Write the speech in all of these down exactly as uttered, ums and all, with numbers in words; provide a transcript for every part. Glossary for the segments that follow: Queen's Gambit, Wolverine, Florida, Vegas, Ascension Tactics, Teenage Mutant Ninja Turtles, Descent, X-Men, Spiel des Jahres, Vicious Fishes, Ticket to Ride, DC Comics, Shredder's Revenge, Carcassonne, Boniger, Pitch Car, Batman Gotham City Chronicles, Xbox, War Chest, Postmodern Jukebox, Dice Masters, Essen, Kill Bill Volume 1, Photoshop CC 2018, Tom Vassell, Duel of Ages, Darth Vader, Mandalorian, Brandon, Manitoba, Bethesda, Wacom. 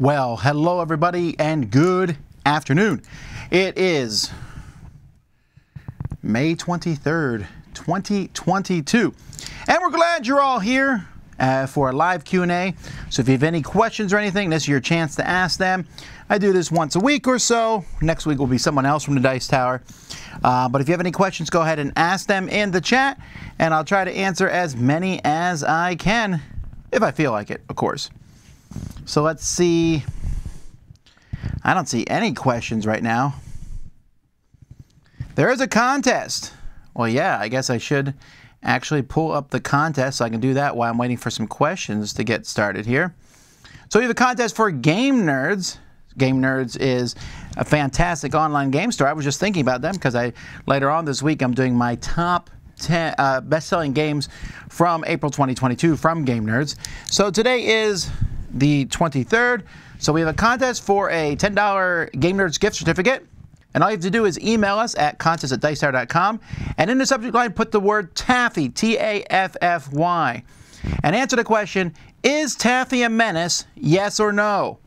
Well, hello everybody and good afternoon. It is May twenty-third, twenty twenty-two. And we're glad you're all here uh, for a live Q and A. So if you have any questions or anything, this is your chance to ask them. I do this once a week or so. Next week will be someone else from the Dice Tower. Uh, but if you have any questions, go ahead and ask them in the chat. And I'll try to answer as many as I can, if I feel like it, of course. So let's see. I don't see any questions right now. There is a contest. Well, yeah, I guess I should actually pull up the contest so I can do that while I'm waiting for some questions to get started here. So we have a contest for Game Nerds. Game Nerds is a fantastic online game store. I was just thinking about them because I later on this week I'm doing my top ten uh, best-selling games from April twenty twenty-two from Game Nerds. So today is the twenty-third, so we have a contest for a ten dollar Game Nerds gift certificate, and all you have to do is email us at contest at Dice Tower dot com, and in the subject line put the word Taffy, T A F F Y, and answer the question, is Taffy a menace, yes or no?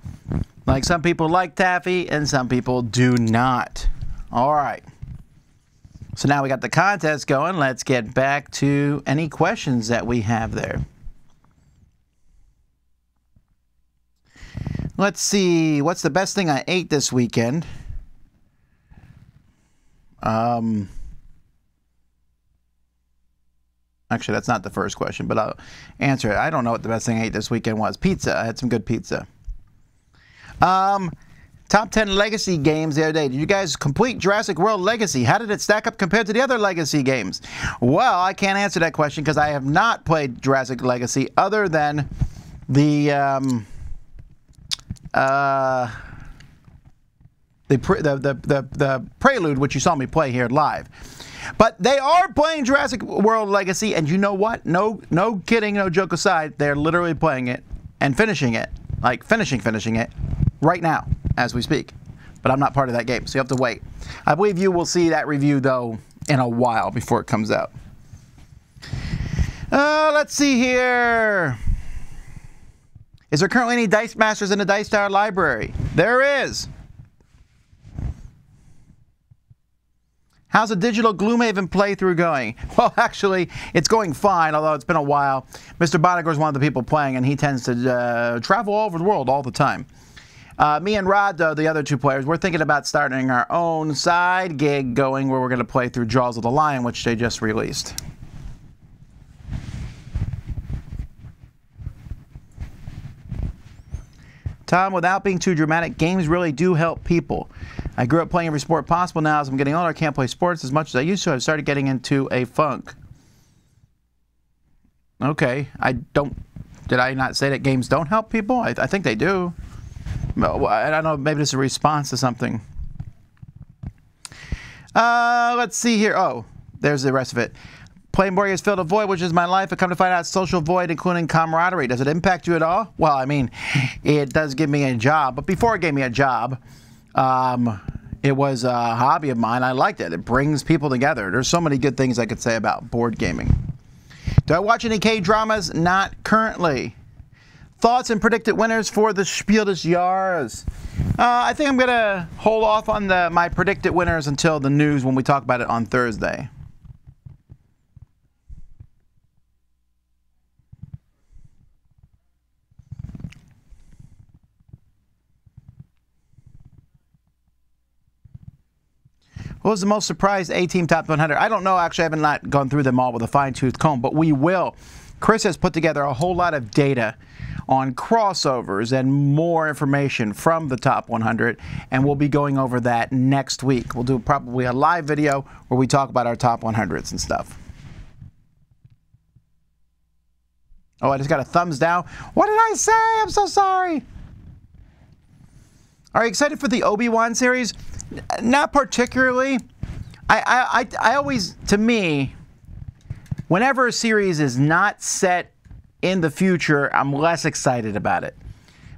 Like, some people like Taffy and some people do not. All right, so now we got the contest going. Let's get back to any questions that we have there. Let's see, what's the best thing I ate this weekend? Um, actually, that's not the first question, but I'll answer it. I don't know what the best thing I ate this weekend was. Pizza. I had some good pizza. Um, top ten legacy games the other day. Did you guys complete Jurassic World Legacy? How did it stack up compared to the other legacy games? Well, I can't answer that question because I have not played Jurassic Legacy other than the... Um, Uh, the, pre the, the, the, the prelude, which you saw me play here live. But they are playing Jurassic World Legacy, and you know what? No, no kidding, no joke aside, they're literally playing it and finishing it, like finishing, finishing it, right now, as we speak. But I'm not part of that game, so you have to wait. I believe you will see that review, though, in a while before it comes out. Uh, let's see here. Is there currently any Dice Masters in the Dice Tower library? There is. How's the digital Gloomhaven playthrough going? Well, actually, it's going fine, although it's been a while. Mister Boniger is one of the people playing, and he tends to uh, travel all over the world all the time. Uh, me and Rod, though, the other two players, we're thinking about starting our own side gig going where we're going to play through Jaws of the Lion, which they just released. Tom, without being too dramatic, games really do help people. I grew up playing every sport possible. Now, as I'm getting older, I can't play sports as much as I used to. I've started getting into a funk. Okay, I don't... Did I not say that games don't help people? I, I think they do. Well, I don't know, maybe it's a response to something. Uh, let's see here. Oh, there's the rest of it. Playing board games filled a void, which is my life. I come to find out social void, including camaraderie. Does it impact you at all? Well, I mean, it does give me a job. But before it gave me a job, um, it was a hobby of mine. I liked it. It brings people together. There's so many good things I could say about board gaming. Do I watch any K-dramas? Not currently. Thoughts and predicted winners for the Spiel des Jahres. Uh, I think I'm going to hold off on the, my predicted winners until the news when we talk about it on Thursday. What was the most surprised A-Team Top one hundred? I don't know, actually. I have not gone through them all with a fine-tooth comb, but we will. Chris has put together a whole lot of data on crossovers and more information from the Top one hundred, and we'll be going over that next week. We'll do probably a live video where we talk about our Top one hundreds and stuff. Oh, I just got a thumbs down. What did I say? I'm so sorry. Are you excited for the Obi-Wan series? Not particularly. I, I, I always, to me, whenever a series is not set in the future, I'm less excited about it.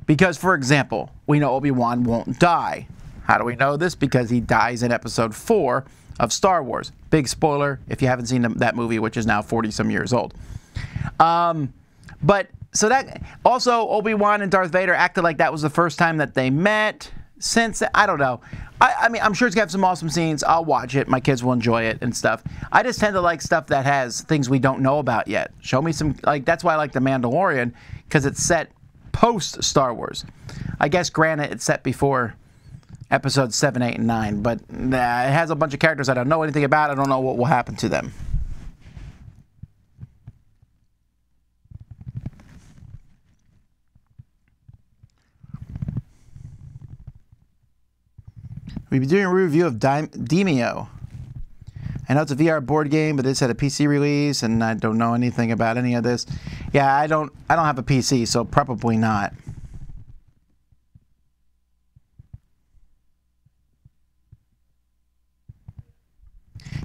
Because, for example, we know Obi-Wan won't die. How do we know this? Because he dies in episode four of Star Wars. Big spoiler if you haven't seen that movie, which is now forty-some years old. Um, but so that also Obi-Wan and Darth Vader acted like that was the first time that they met. Since I don't know, I, I mean, I'm sure it's gonna have some awesome scenes. I'll watch it. My kids will enjoy it and stuff. I just tend to like stuff that has things we don't know about yet. Show me some, like, that's why I like The Mandalorian, because it's set post Star Wars. I guess granted, it's set before episodes seven, eight, and nine, but nah, it has a bunch of characters I don't know anything about. I don't know what will happen to them. We'll be doing a review of Demio. I know it's a V R board game, but this had a P C release, and I don't know anything about any of this. Yeah, I don't. I don't have a P C, so probably not.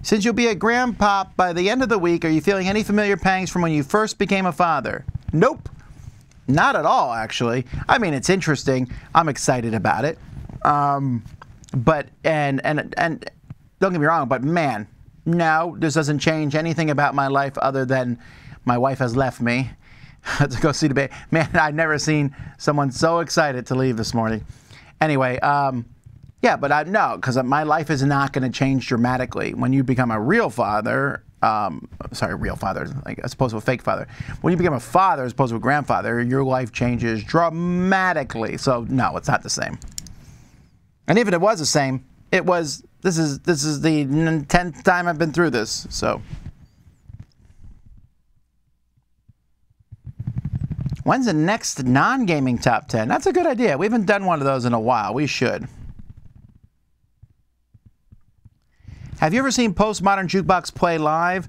Since you'll be a grandpop by the end of the week, are you feeling any familiar pangs from when you first became a father? Nope, not at all. Actually, I mean, it's interesting. I'm excited about it. Um. But, and, and, and, don't get me wrong, but man, no, this doesn't change anything about my life other than my wife has left me to go see the baby. Man, I've never seen someone so excited to leave this morning. Anyway, um, yeah, but I, no, because my life is not going to change dramatically. When you become a real father, um, sorry, real father, like, as opposed to a fake father. When you become a father as opposed to a grandfather, your life changes dramatically. So, no, it's not the same. And even if it was the same, it was, this is, this is the tenth time I've been through this, so. When's the next non-gaming top ten? That's a good idea. We haven't done one of those in a while. We should. Have you ever seen Postmodern Jukebox play live?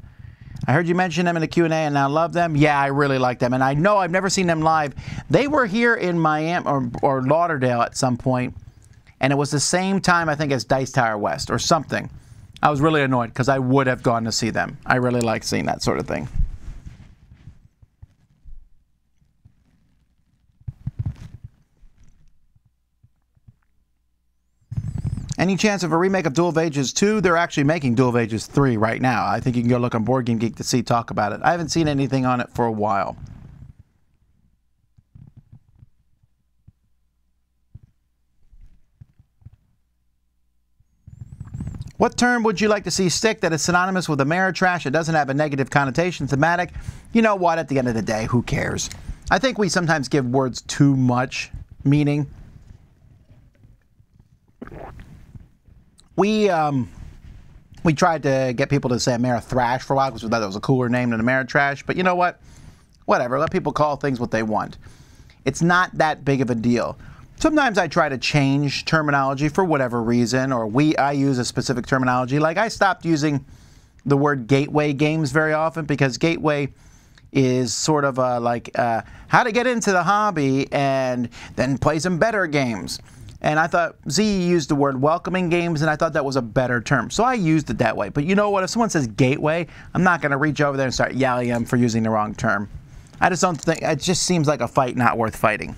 I heard you mention them in the Q and A and I love them. Yeah, I really like them. And I know I've never seen them live. They were here in Miami or, or Lauderdale at some point. And it was the same time, I think, as Dice Tower West or something. I was really annoyed because I would have gone to see them. I really like seeing that sort of thing. Any chance of a remake of Duel of Ages two? They're actually making Duel of Ages three right now. I think you can go look on Board Game Geek to see talk about it. I haven't seen anything on it for a while. What term would you like to see stick that is synonymous with Ameritrash? It doesn't have a negative connotation, thematic. You know what? At the end of the day, who cares? I think we sometimes give words too much meaning. We um, we tried to get people to say Amerithrash for a while because we thought that was a cooler name than Ameritrash. But you know what? Whatever. Let people call things what they want. It's not that big of a deal. Sometimes I try to change terminology for whatever reason, or we I use a specific terminology. Like, I stopped using the word gateway games very often because gateway is sort of a, like uh, how to get into the hobby and then play some better games. And I thought Z used the word welcoming games, and I thought that was a better term. So I used it that way. But you know what? If someone says gateway, I'm not going to reach over there and start yelling at them for using the wrong term. I just don't think, it just seems like a fight not worth fighting.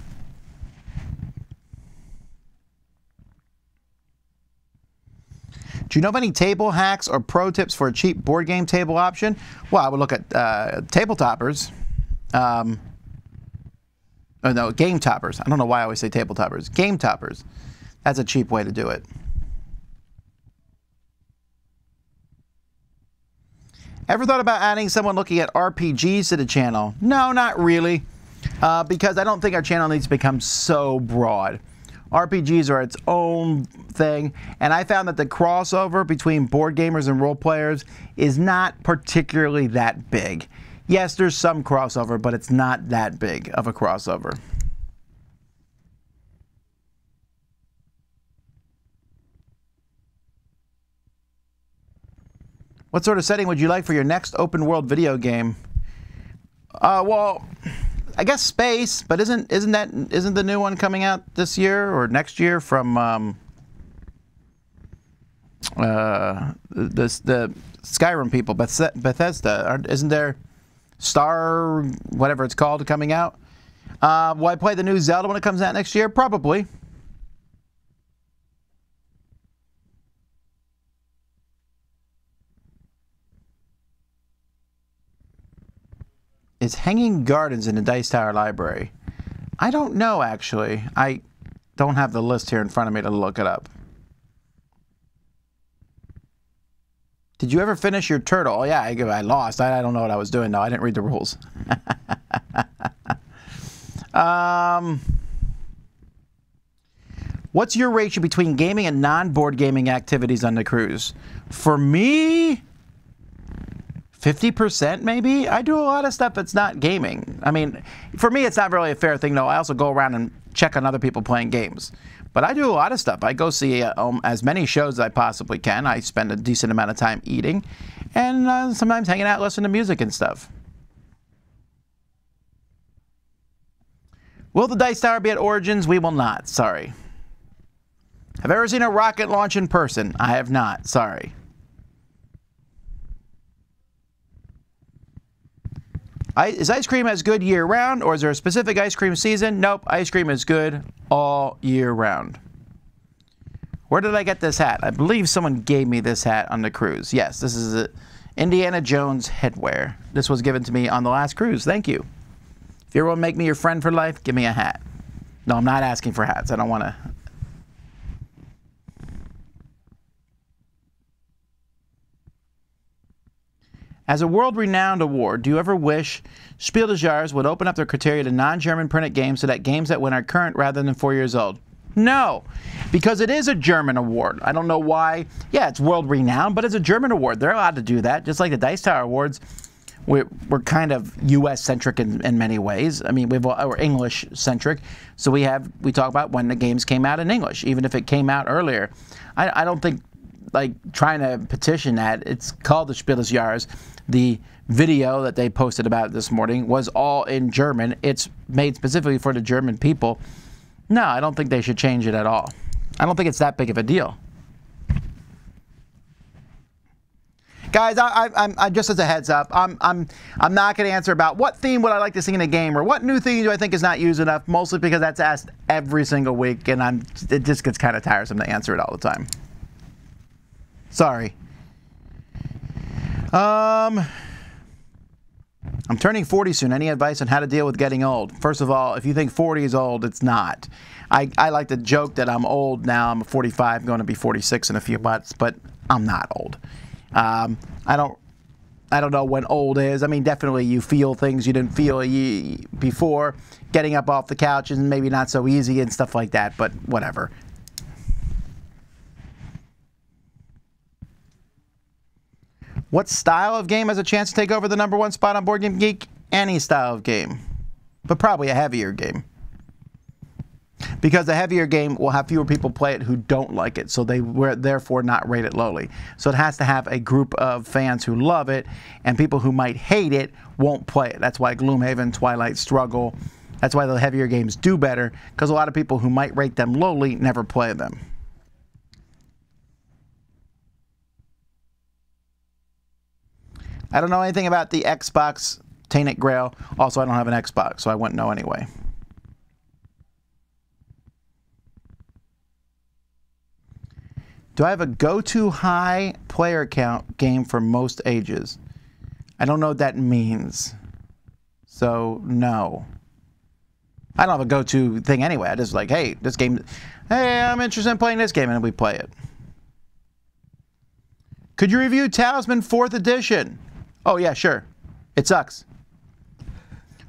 Do you know of any table hacks or pro tips for a cheap board game table option? Well, I would look at uh, table toppers. Um, oh no, game toppers. I don't know why I always say table toppers. Game toppers. That's a cheap way to do it. Ever thought about adding someone looking at R P Gs to the channel? No, not really. Uh, because I don't think our channel needs to become so broad. R P Gs are its own thing, and I found that the crossover between board gamers and role players is not particularly that big. Yes, there's some crossover, but it's not that big of a crossover. What sort of setting would you like for your next open world video game? Uh, well... I guess space, but isn't isn't that isn't the new one coming out this year or next year from um, uh, the the Skyrim people, Beth Bethesda? Isn't there Star whatever it's called coming out? Uh, will I play the new Zelda when it comes out next year? Probably. is Hanging Gardens in the Dice Tower Library. I don't know, actually. I don't have the list here in front of me to look it up. Did you ever finish your turtle? Oh, yeah, I, I lost. I, I don't know what I was doing, though. I didn't read the rules. um, what's your ratio between gaming and non-board gaming activities on the cruise? For me, fifty percent maybe? I do a lot of stuff that's not gaming. I mean, for me, it's not really a fair thing, though. I also go around and check on other people playing games. But I do a lot of stuff. I go see uh, um, as many shows as I possibly can. I spend a decent amount of time eating and uh, sometimes hanging out, listening to music and stuff. Will the Dice Tower be at Origins? We will not. Sorry. Have you ever seen a rocket launch in person? I have not. Sorry. I, is ice cream as good year-round, or is there a specific ice cream season? Nope, ice cream is good all year-round. Where did I get this hat? I believe someone gave me this hat on the cruise. Yes, this is a Indiana Jones headwear. This was given to me on the last cruise. Thank you. If you want to make me your friend for life, give me a hat. No, I'm not asking for hats. I don't want to... As a world-renowned award, do you ever wish Spiel des Jahres would open up their criteria to non-German printed games so that games that win are current rather than four years old? No, because it is a German award. I don't know why. Yeah, it's world-renowned, but it's a German award. They're allowed to do that, just like the Dice Tower Awards. We're, we're kind of U S-centric in, in many ways. I mean, we've, we're English-centric, so we have we talk about when the games came out in English, even if it came out earlier. I, I don't think, like, trying to petition that. It's called the Spiel des Jahres. The video that they posted about this morning was all in German. It's made specifically for the German people. No, I don't think they should change it at all. I don't think it's that big of a deal. Guys, I, I, I'm I, just as a heads up, I'm I'm I'm not going to answer about what theme would I like to see in a game or what new theme do I think is not used enough, mostly because that's asked every single week, and I'm it just gets kind of tiresome to answer it all the time. Sorry. Um, I'm turning forty soon. Any advice on how to deal with getting old? First of all, if you think forty is old, it's not. I, I like to joke that I'm old now. I'm forty-five, going to be forty-six in a few months, but I'm not old. Um, I don't I don't know when old is. I mean, definitely you feel things you didn't feel ye before. Getting up off the couch is maybe not so easy and stuff like that, but whatever. What style of game has a chance to take over the number one spot on Board Game Geek? Any style of game, but probably a heavier game. Because a heavier game will have fewer people play it who don't like it, so they were therefore not rated lowly. So it has to have a group of fans who love it, and people who might hate it won't play it. That's why Gloomhaven, Twilight struggle. That's why the heavier games do better, because a lot of people who might rate them lowly never play them. I don't know anything about the Xbox Tainted Grail. Also, I don't have an Xbox, so I wouldn't know anyway. Do I have a go-to high player count game for most ages? I don't know what that means. So, no. I don't have a go-to thing anyway. I just like, hey, this game, hey, I'm interested in playing this game, and we play it. Could you review Talisman fourth Edition? Oh, yeah, sure. It sucks.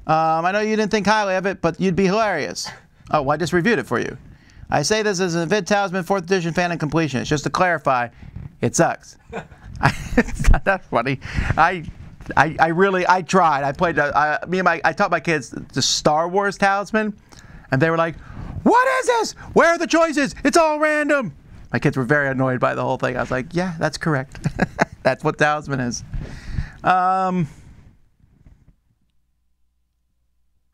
Um, I know you didn't think highly of it, but you'd be hilarious. Oh, well, I just reviewed it for you. I say this as an avid Talisman fourth Edition fan and completionist. Just to clarify, it sucks. It's not that funny. I, I, I really, I tried. I played, I, me and my, I taught my kids the Star Wars Talisman, and they were like, what is this? Where are the choices? It's all random. My kids were very annoyed by the whole thing. I was like, yeah, that's correct. That's what Talisman is. Um,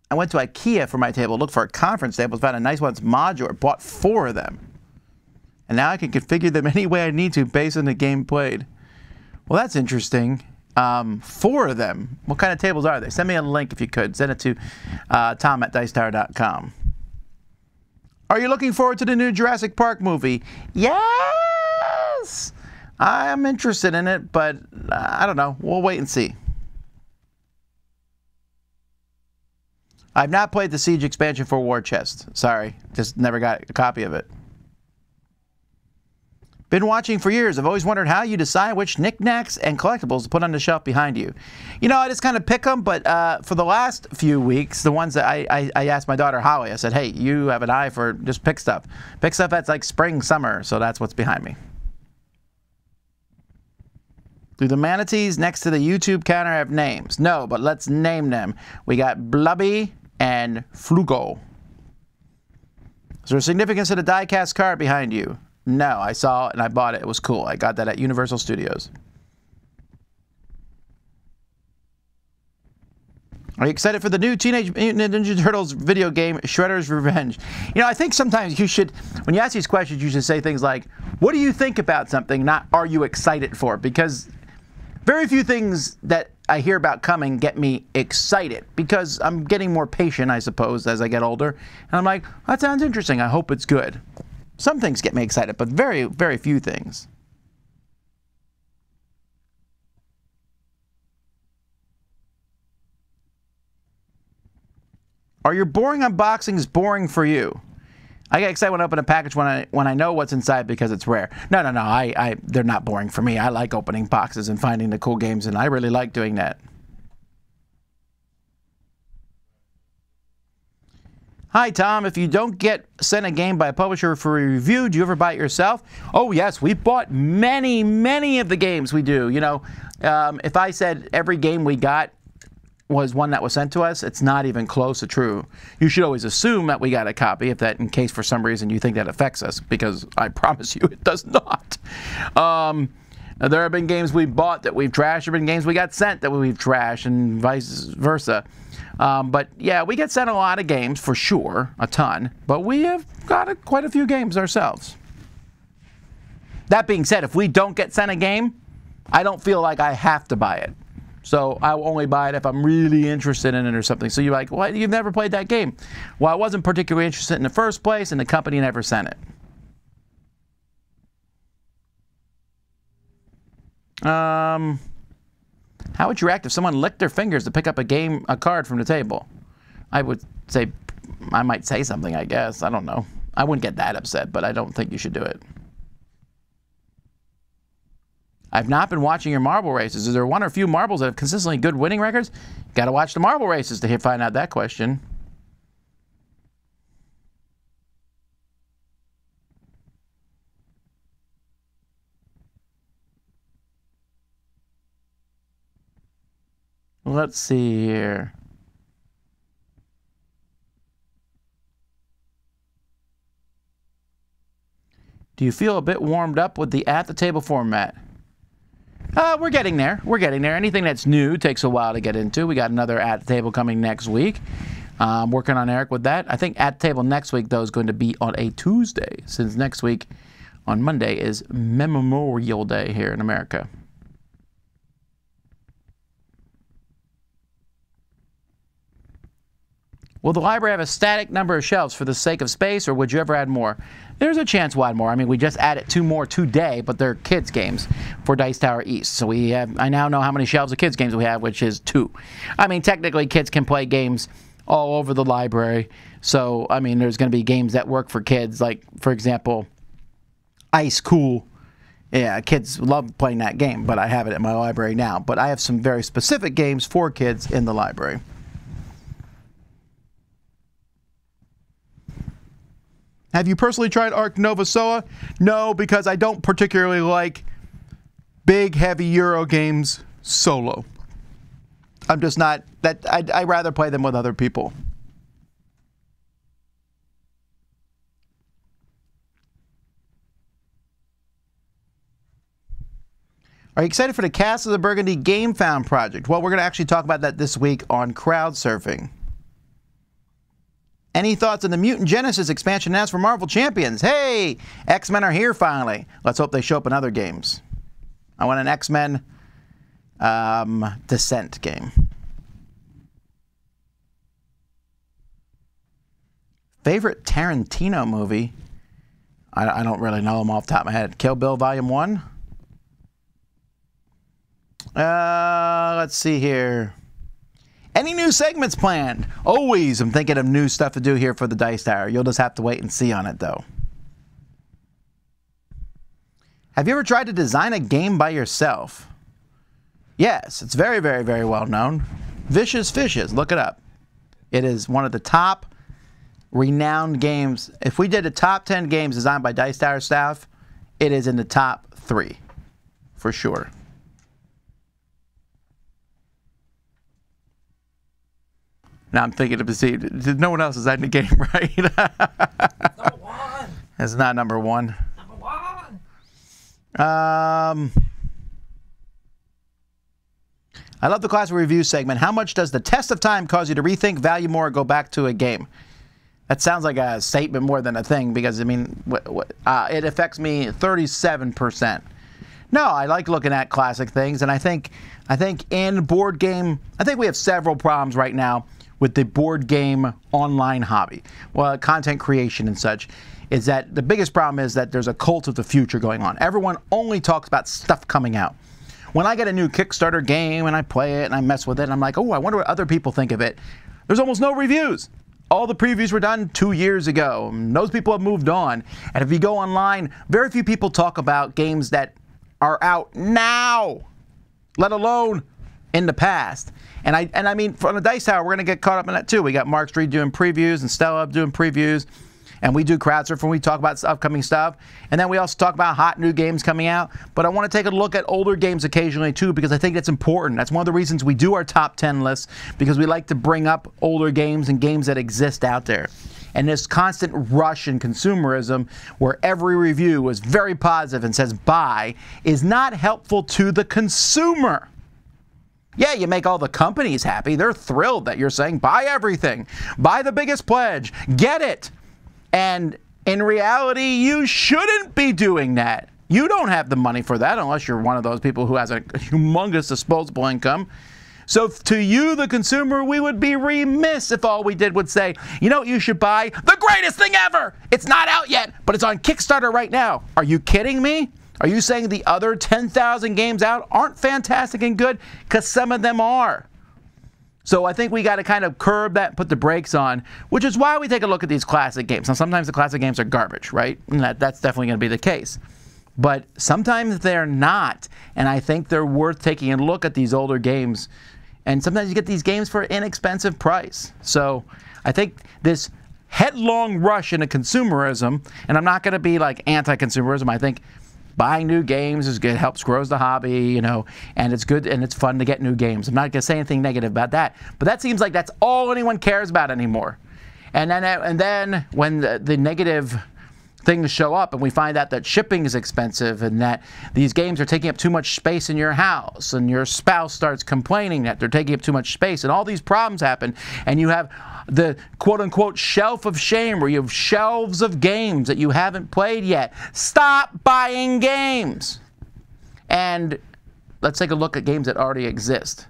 I went to IKEA for my table, looked for a conference table, found a nice one. It's modular. Bought four of them. And now I can configure them any way I need to based on the game played. Well, that's interesting. Um, four of them. What kind of tables are they? Send me a link if you could. Send it to uh, Tom at Dice Tower dot com. Are you looking forward to the new Jurassic Park movie? Yes! I'm interested in it, but uh, I don't know. We'll wait and see. I've not played the Siege expansion for War Chest. Sorry, just never got a copy of it. Been watching for years. I've always wondered how you decide which knickknacks and collectibles to put on the shelf behind you. You know, I just kind of pick them, but uh, for the last few weeks, the ones that I, I, I asked my daughter, Holly, I said, hey, you have an eye for just pick stuff. Pick stuff that's like spring, summer, so that's what's behind me. Do the manatees next to the YouTube counter have names? No, but let's name them. We got Blubby and Flugo. Is there a significance to the die-cast card behind you? No, I saw it and I bought it. It was cool. I got that at Universal Studios. Are you excited for the new Teenage Mutant Ninja Turtles video game, Shredder's Revenge? You know, I think sometimes you should, when you ask these questions, you should say things like, what do you think about something, not are you excited for it? Because very few things that I hear about coming get me excited, because I'm getting more patient, I suppose, as I get older. And I'm like, that sounds interesting. I hope it's good. Some things get me excited, but very, very few things. Are your boring unboxings boring for you? I get excited when I open a package when I when I know what's inside because it's rare. No, no, no. I, I they're not boring for me. I like opening boxes and finding the cool games, and I really like doing that. Hi, Tom. If you don't get sent a game by a publisher for a review, do you ever buy it yourself? Oh, yes. We've bought many, many of the games we do. You know, um, if I said every game we got was one that was sent to us, it's not even close to true. You should always assume that we got a copy, if that in case for some reason you think that affects us, because I promise you it does not. Um, there have been games we bought that we've trashed. There have been games we got sent that we've trashed, and vice versa. Um, but yeah, we get sent a lot of games for sure, a ton, but we have got a, quite a few games ourselves. That being said, if we don't get sent a game, I don't feel like I have to buy it. So I will only buy it if I'm really interested in it or something. So you're like, well, you've never played that game. Well, I wasn't particularly interested in the first place, and the company never sent it. Um... How would you react if someone licked their fingers to pick up a game, a card from the table? I would say, I might say something, I guess. I don't know. I wouldn't get that upset, but I don't think you should do it. I've not been watching your marble races. Is there one or a few marbles that have consistently good winning records? You've got to watch the marble races to find out that question. Let's see here. Do you feel a bit warmed up with the at the table format? Uh, we're getting there. We're getting there. Anything that's new takes a while to get into. We got another at the table coming next week. Um, working on Eric with that. I think at the table next week, though, is going to be on a Tuesday, since next week on Monday is Memorial Day here in America. Will the library have a static number of shelves for the sake of space, or would you ever add more? There's a chance we'll add more. I mean, we just added two more today, but they're kids' games for Dice Tower East. So we have, I now know how many shelves of kids' games we have, which is two. I mean, technically, kids can play games all over the library. So, I mean, there's going to be games that work for kids, like, for example, Ice Cool. Yeah, kids love playing that game, but I have it at my library now. But I have some very specific games for kids in the library. Have you personally tried Arc Nova Soa? No, because I don't particularly like big, heavy Euro games solo. I'm just not, that I'd, I'd rather play them with other people. Are you excited for the Cast of the Burgundy Game Found project? Well, we're going to actually talk about that this week on Crowdsurfing. Any thoughts on the Mutant Genesis expansion announced for Marvel Champions? Hey! X-Men are here finally. Let's hope they show up in other games. I want an X-Men um, Descent game. Favorite Tarantino movie? I, I don't really know them off the top of my head. Kill Bill Volume one? Uh, let's see here. Any new segments planned? Always, I'm thinking of new stuff to do here for the Dice Tower. You'll just have to wait and see on it, though. Have you ever tried to design a game by yourself? Yes, it's very, very, very well known. Vicious Fishes, look it up. It is one of the top renowned games. If we did a top ten games designed by Dice Tower staff, it is in the top three, for sure. Now I'm thinking to see, no one else is in the game, right? Number one. It's not number one. Number one. Um, I love the classic review segment. How much does the test of time cause you to rethink, value more, or go back to a game? That sounds like a statement more than a thing, because, I mean, wh wh uh, it affects me thirty-seven percent. No, I like looking at classic things, and I think, I think in board game, I think we have several problems right now with the board game online hobby, well, content creation and such, is that the biggest problem is that there's a cult of the future going on. Everyone only talks about stuff coming out. When I get a new Kickstarter game and I play it and I mess with it, and I'm like, oh, I wonder what other people think of it. There's almost no reviews. All the previews were done two years ago. And those people have moved on. And if you go online, very few people talk about games that are out now, let alone in the past. And I and I mean, from the Dice Tower, we're gonna get caught up in that too. We got Mark Street doing previews and Stella doing previews, and we do CrowdSurf and we talk about upcoming stuff. And then we also talk about hot new games coming out. But I wanna take a look at older games occasionally too, because I think that's important. That's one of the reasons we do our top ten lists, because we like to bring up older games and games that exist out there. And this constant rush in consumerism, where every review was very positive and says buy, is not helpful to the consumer. Yeah, you make all the companies happy. They're thrilled that you're saying buy everything, buy the biggest pledge, get it. And in reality, you shouldn't be doing that. You don't have the money for that unless you're one of those people who has a humongous disposable income. So to you, the consumer, we would be remiss if all we did would say, you know what you should buy? The greatest thing ever! It's not out yet, but it's on Kickstarter right now. Are you kidding me? Are you saying the other ten thousand games out aren't fantastic and good? Because some of them are. So I think we got to kind of curb that and put the brakes on, which is why we take a look at these classic games. Now, sometimes the classic games are garbage, right? And that, that's definitely going to be the case. But sometimes they're not, and I think they're worth taking a look at these older games. And sometimes you get these games for an inexpensive price. So I think this headlong rush into consumerism, and I'm not going to be like anti-consumerism. I think buying new games is good, helps grows the hobby, you know, and it's good and it's fun to get new games. I'm not going to say anything negative about that, but that seems like that's all anyone cares about anymore. And then, and then when the, the negative things show up and we find out that shipping is expensive and that these games are taking up too much space in your house and your spouse starts complaining that they're taking up too much space and all these problems happen and you have the quote-unquote shelf of shame where you have shelves of games that you haven't played yet. Stop buying games! And let's take a look at games that already exist.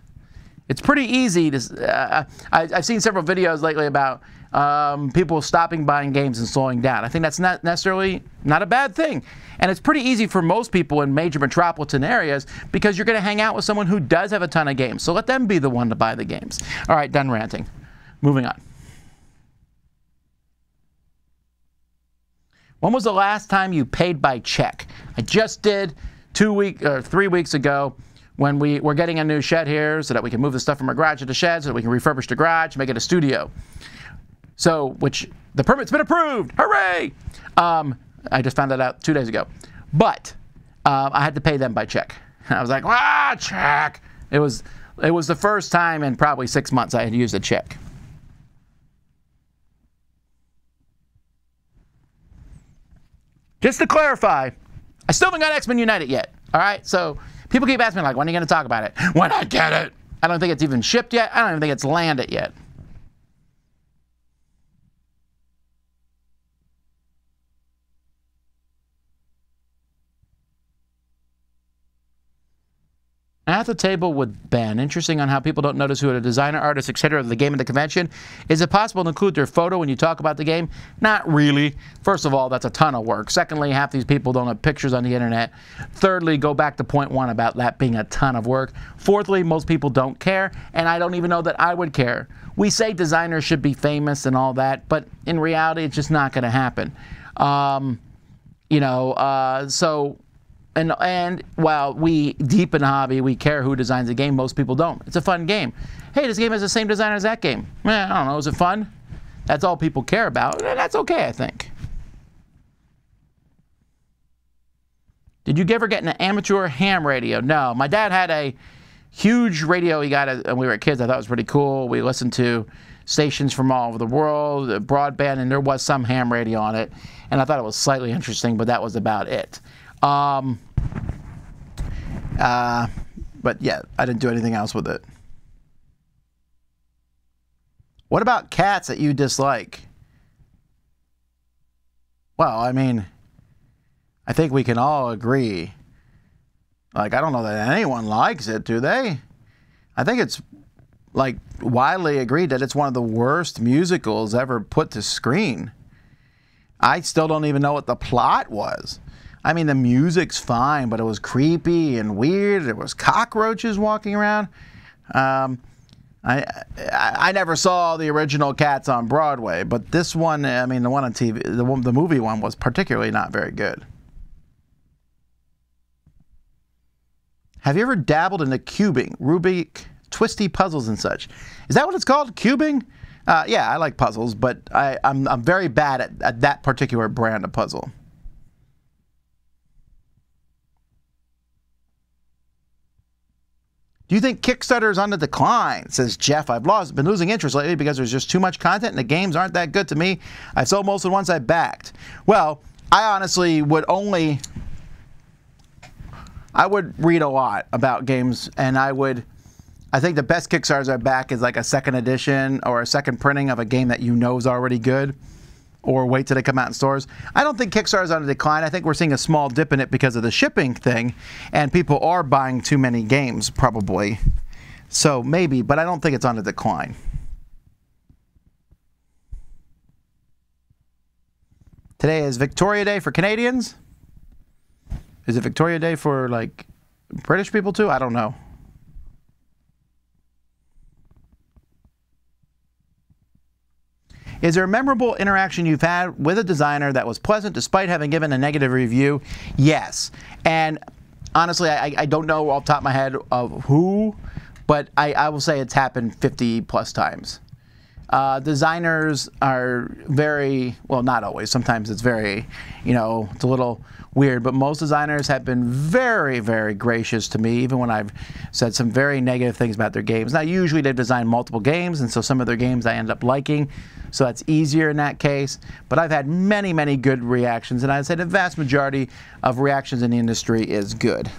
It's pretty easy to, uh, I, I've seen several videos lately about um, people stopping buying games and slowing down. I think that's not necessarily not a bad thing. And it's pretty easy for most people in major metropolitan areas because you're going to hang out with someone who does have a ton of games. So let them be the one to buy the games. All right, done ranting. Moving on. When was the last time you paid by check? I just did two week, or three weeks ago. When we, we're getting a new shed here so that we can move the stuff from our garage to the shed so that we can refurbish the garage, make it a studio. So, which, the permit's been approved! Hooray! Um, I just found that out two days ago. But, um, I had to pay them by check. I was like, ah, check! It was, it was the first time in probably six months I had used a check. Just to clarify, I still haven't got X-Men United yet, alright? So, people keep asking me, like, when are you going to talk about it? When I get it! I don't think it's even shipped yet. I don't even think it's landed yet. At the Table with Ben. Interesting on how people don't notice who are the designer, artist, et cetera of the game at the convention. Is it possible to include their photo when you talk about the game? Not really. First of all, that's a ton of work. Secondly, half these people don't have pictures on the internet. Thirdly, go back to point one about that being a ton of work. Fourthly, most people don't care, and I don't even know that I would care. We say designers should be famous and all that, but in reality, it's just not going to happen. Um, you know, uh, so... And, and while we, deep in the hobby, we care who designs the game, most people don't. It's a fun game. Hey, this game has the same designer as that game. Eh, I don't know. Is it fun? That's all people care about. And that's okay, I think. Did you ever get an amateur ham radio? No. My dad had a huge radio he got when we were kids. I thought it was pretty cool. We listened to stations from all over the world, broadband, and there was some ham radio on it. And I thought it was slightly interesting, but that was about it. Um, uh, but yeah, I didn't do anything else with it. What about Cats that you dislike? Well, I mean, I think we can all agree. Like, I don't know that anyone likes it, do they? I think it's, like, widely agreed that it's one of the worst musicals ever put to screen. I still don't even know what the plot was. I mean, the music's fine, but it was creepy and weird. There was cockroaches walking around. Um, I, I I never saw the original Cats on Broadway, but this one, I mean, the one on T V, the one, the movie one was particularly not very good. Have you ever dabbled into cubing, Rubik, twisty puzzles and such? Is that what it's called, cubing? Uh, yeah, I like puzzles, but I, I'm I'm very bad at, at that particular brand of puzzle. Do you think Kickstarter is on the decline? Says Jeff. I've lost, been losing interest lately because there's just too much content and the games aren't that good to me. I sold most of the ones I backed. Well, I honestly would only... I would read a lot about games, and I would... I think the best Kickstarters I back is like a second edition or a second printing of a game that you know is already good, or wait till they come out in stores. I don't think Kickstarter is on a decline. I think we're seeing a small dip in it because of the shipping thing, and people are buying too many games, probably. So maybe, but I don't think it's on a decline. Today is Victoria Day for Canadians. Is it Victoria Day for, like, British people too? I don't know. Is there a memorable interaction you've had with a designer that was pleasant despite having given a negative review? Yes. And honestly, I, I don't know off the top of my head of who, but I, I will say it's happened fifty plus times. Uh, designers are very, well, not always. Sometimes it's very, you know, it's a little weird, but most designers have been very, very gracious to me, even when I've said some very negative things about their games. Now, usually they've designed multiple games, and so some of their games I end up liking, so that's easier in that case. But I've had many, many good reactions, and I'd say the vast majority of reactions in the industry is good.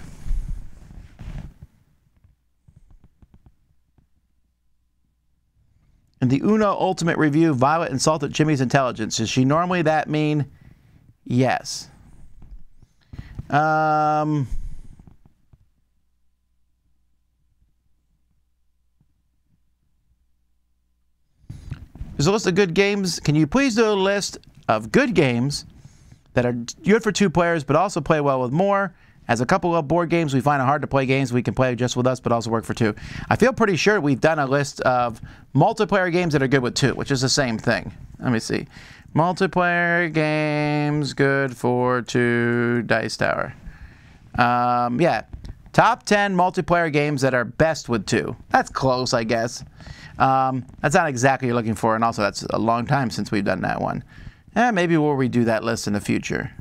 In the Uno Ultimate Review, Violet insulted Jimmy's intelligence. Is she normally that mean? Yes. Um, there's a list of good games. Can you please do a list of good games that are good for two players but also play well with more? As a couple of board games, we find it hard to play games we can play just with us, but also work for two. I feel pretty sure we've done a list of multiplayer games that are good with two, which is the same thing. Let me see. Multiplayer games good for two, Dice Tower. Um, yeah. Top ten multiplayer games that are best with two. That's close, I guess. Um, that's not exactly what you're looking for, and also that's a long time since we've done that one. Eh, maybe we'll redo that list in the future.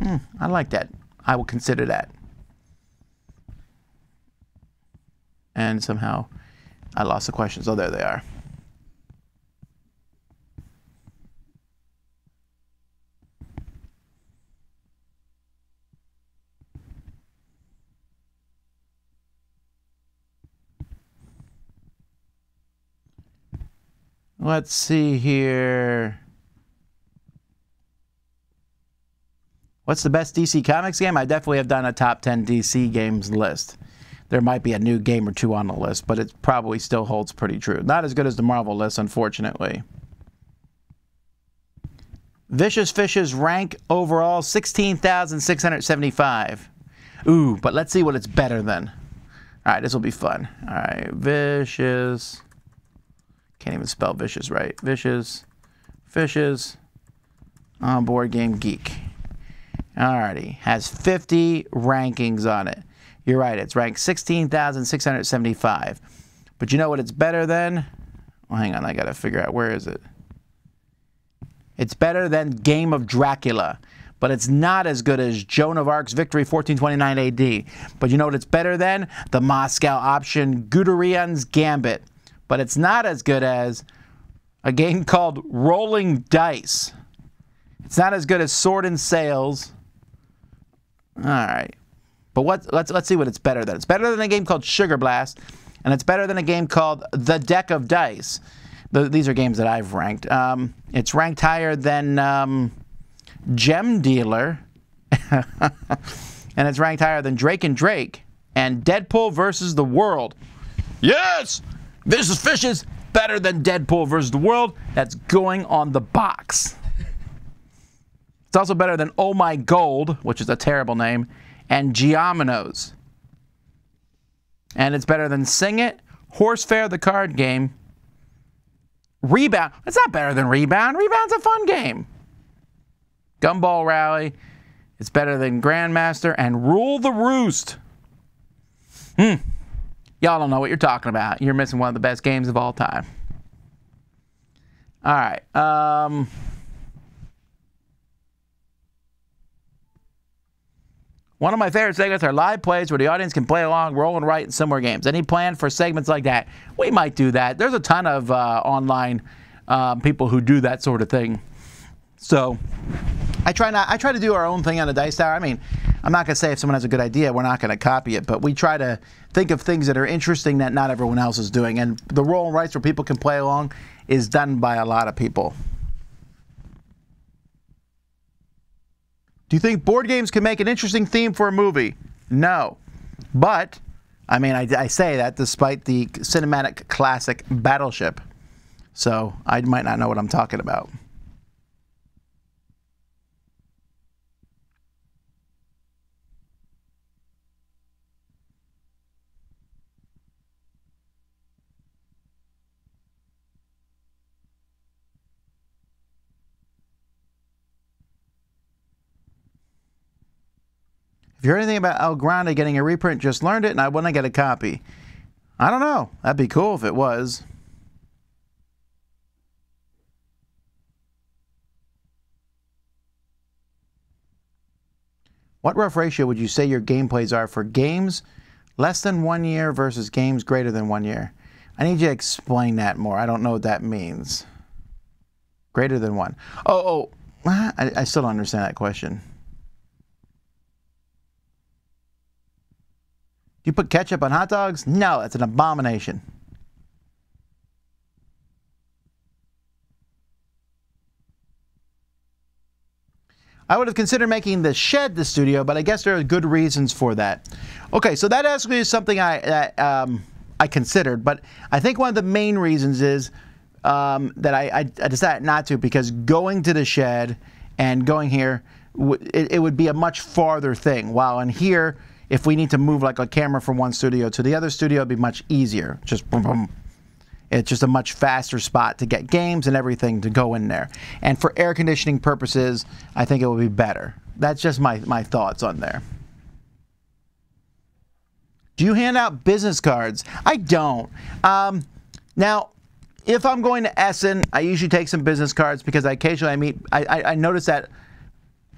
Mm, I like that. I will consider that. And somehow I lost the questions. Oh, there they are. Let's see here. What's the best D C Comics game? I definitely have done a top ten D C games list. There might be a new game or two on the list, but it probably still holds pretty true. Not as good as the Marvel list, unfortunately. Vicious Fishes rank overall sixteen thousand six hundred seventy-five. Ooh, but let's see what it's better than. All right, this will be fun. All right, Vicious. Can't even spell Vicious right. Vicious Fishes on Board Game Geek. All righty, has fifty rankings on it. You're right, it's ranked sixteen thousand six hundred seventy-five. But you know what it's better than? Well, hang on, I gotta figure out, where is it? It's better than Game of Dracula, but it's not as good as Joan of Arc's Victory fourteen twenty-nine A D. But you know what it's better than? The Moscow option, Guderian's Gambit. But it's not as good as a game called Rolling Dice. It's not as good as Sword and Sails. All right. But what, let's, let's see what it's better than. It's better than a game called Sugar Blast, and it's better than a game called The Deck of Dice. The, these are games that I've ranked. Um, it's ranked higher than um, Gem Dealer, and it's ranked higher than Drake and Drake, and Deadpool versus the World. Yes! Vicious Fishes, better than Deadpool versus the World. That's going on the box. It's also better than Oh My Gold, which is a terrible name, and Geominoes. And it's better than Sing It, Horse Fair the card game, Rebound. It's not better than Rebound. Rebound's a fun game. Gumball Rally. It's better than Grandmaster and Rule the Roost. Hmm. Y'all don't know what you're talking about. You're missing one of the best games of all time. All right. Um... One of my favorite segments are live plays where the audience can play along, roll and write, and similar games. Any plan for segments like that? We might do that. There's a ton of uh, online um, people who do that sort of thing. So I try not. I try to do our own thing on the Dice Tower. I mean, I'm not going to say if someone has a good idea, we're not going to copy it, but we try to think of things that are interesting that not everyone else is doing. And the roll and writes where people can play along is done by a lot of people. Do you think board games can make an interesting theme for a movie? No. But, I mean, I, I say that despite the cinematic classic Battleship. So, I might not know what I'm talking about. If you heard anything about El Grande getting a reprint, just learned it, and I want to get a copy. I don't know. That'd be cool if it was. What rough ratio would you say your gameplays are for games less than one year versus games greater than one year? I need you to explain that more. I don't know what that means. Greater than one. Oh, oh. I, I still don't understand that question. Do you put ketchup on hot dogs? No, that's an abomination. I would have considered making the shed the studio, but I guess there are good reasons for that. Okay, so that actually is something I that, um, I considered, but I think one of the main reasons is um, that I, I, I decided not to, because going to the shed and going here, it, it would be a much farther thing, while in here, if we need to move like a camera from one studio to the other studio, it'd be much easier. Just boom, boom. It's just a much faster spot to get games and everything to go in there. And for air conditioning purposes, I think it would be better. That's just my, my thoughts on there. Do you hand out business cards? I don't. Um, now, if I'm going to Essen, I usually take some business cards because I occasionally I meet, I, I, I notice that.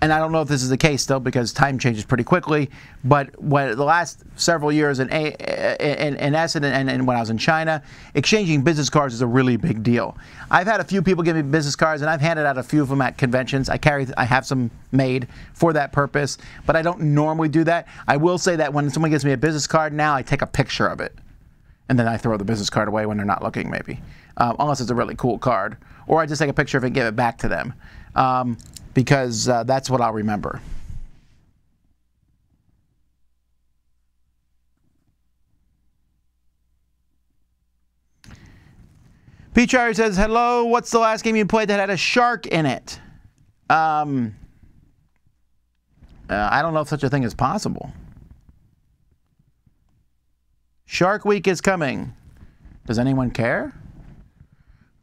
And I don't know if this is the case still because time changes pretty quickly, but when the last several years in, a, in, in Essen and, and when I was in China, exchanging business cards is a really big deal. I've had a few people give me business cards, and I've handed out a few of them at conventions. I carry, I have some made for that purpose, but I don't normally do that. I will say that when someone gives me a business card now, I take a picture of it, and then I throw the business card away when they're not looking maybe, um, unless it's a really cool card. Or I just take a picture of it and give it back to them. Um, because uh, that's what I'll remember. Pete Shire says, hello, what's the last game you played that had a shark in it? Um, uh, I don't know if such a thing is possible. Shark Week is coming. Does anyone care?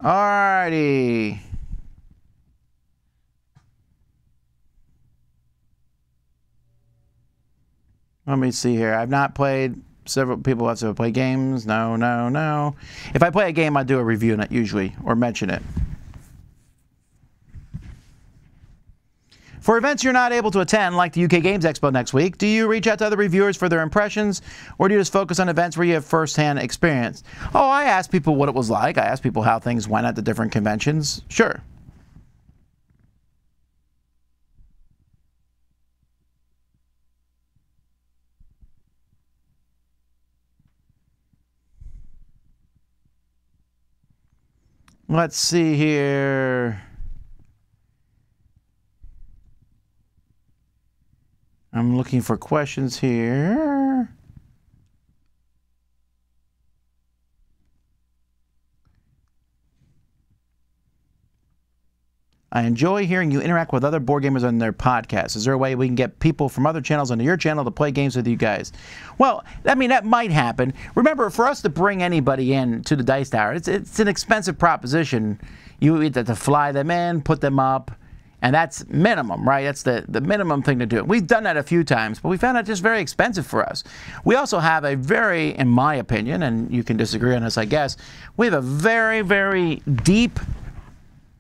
Alrighty. Let me see here. I've not played... Several people have to play games. No, no, no. If I play a game, I do a review on it usually, or mention it. For events you're not able to attend, like the U K Games Expo next week, do you reach out to other reviewers for their impressions, or do you just focus on events where you have first-hand experience? Oh, I asked people what it was like. I asked people how things went at the different conventions. Sure. Let's see here. I'm looking for questions here. I enjoy hearing you interact with other board gamers on their podcasts. Is there a way we can get people from other channels onto your channel to play games with you guys? Well, I mean, that might happen. Remember, for us to bring anybody in to the Dice Tower, it's, it's an expensive proposition. You either have to fly them in, put them up, and that's minimum, right? That's the, the minimum thing to do. We've done that a few times, but we found it just very expensive for us. We also have a very, in my opinion, and you can disagree on this, I guess, we have a very, very deep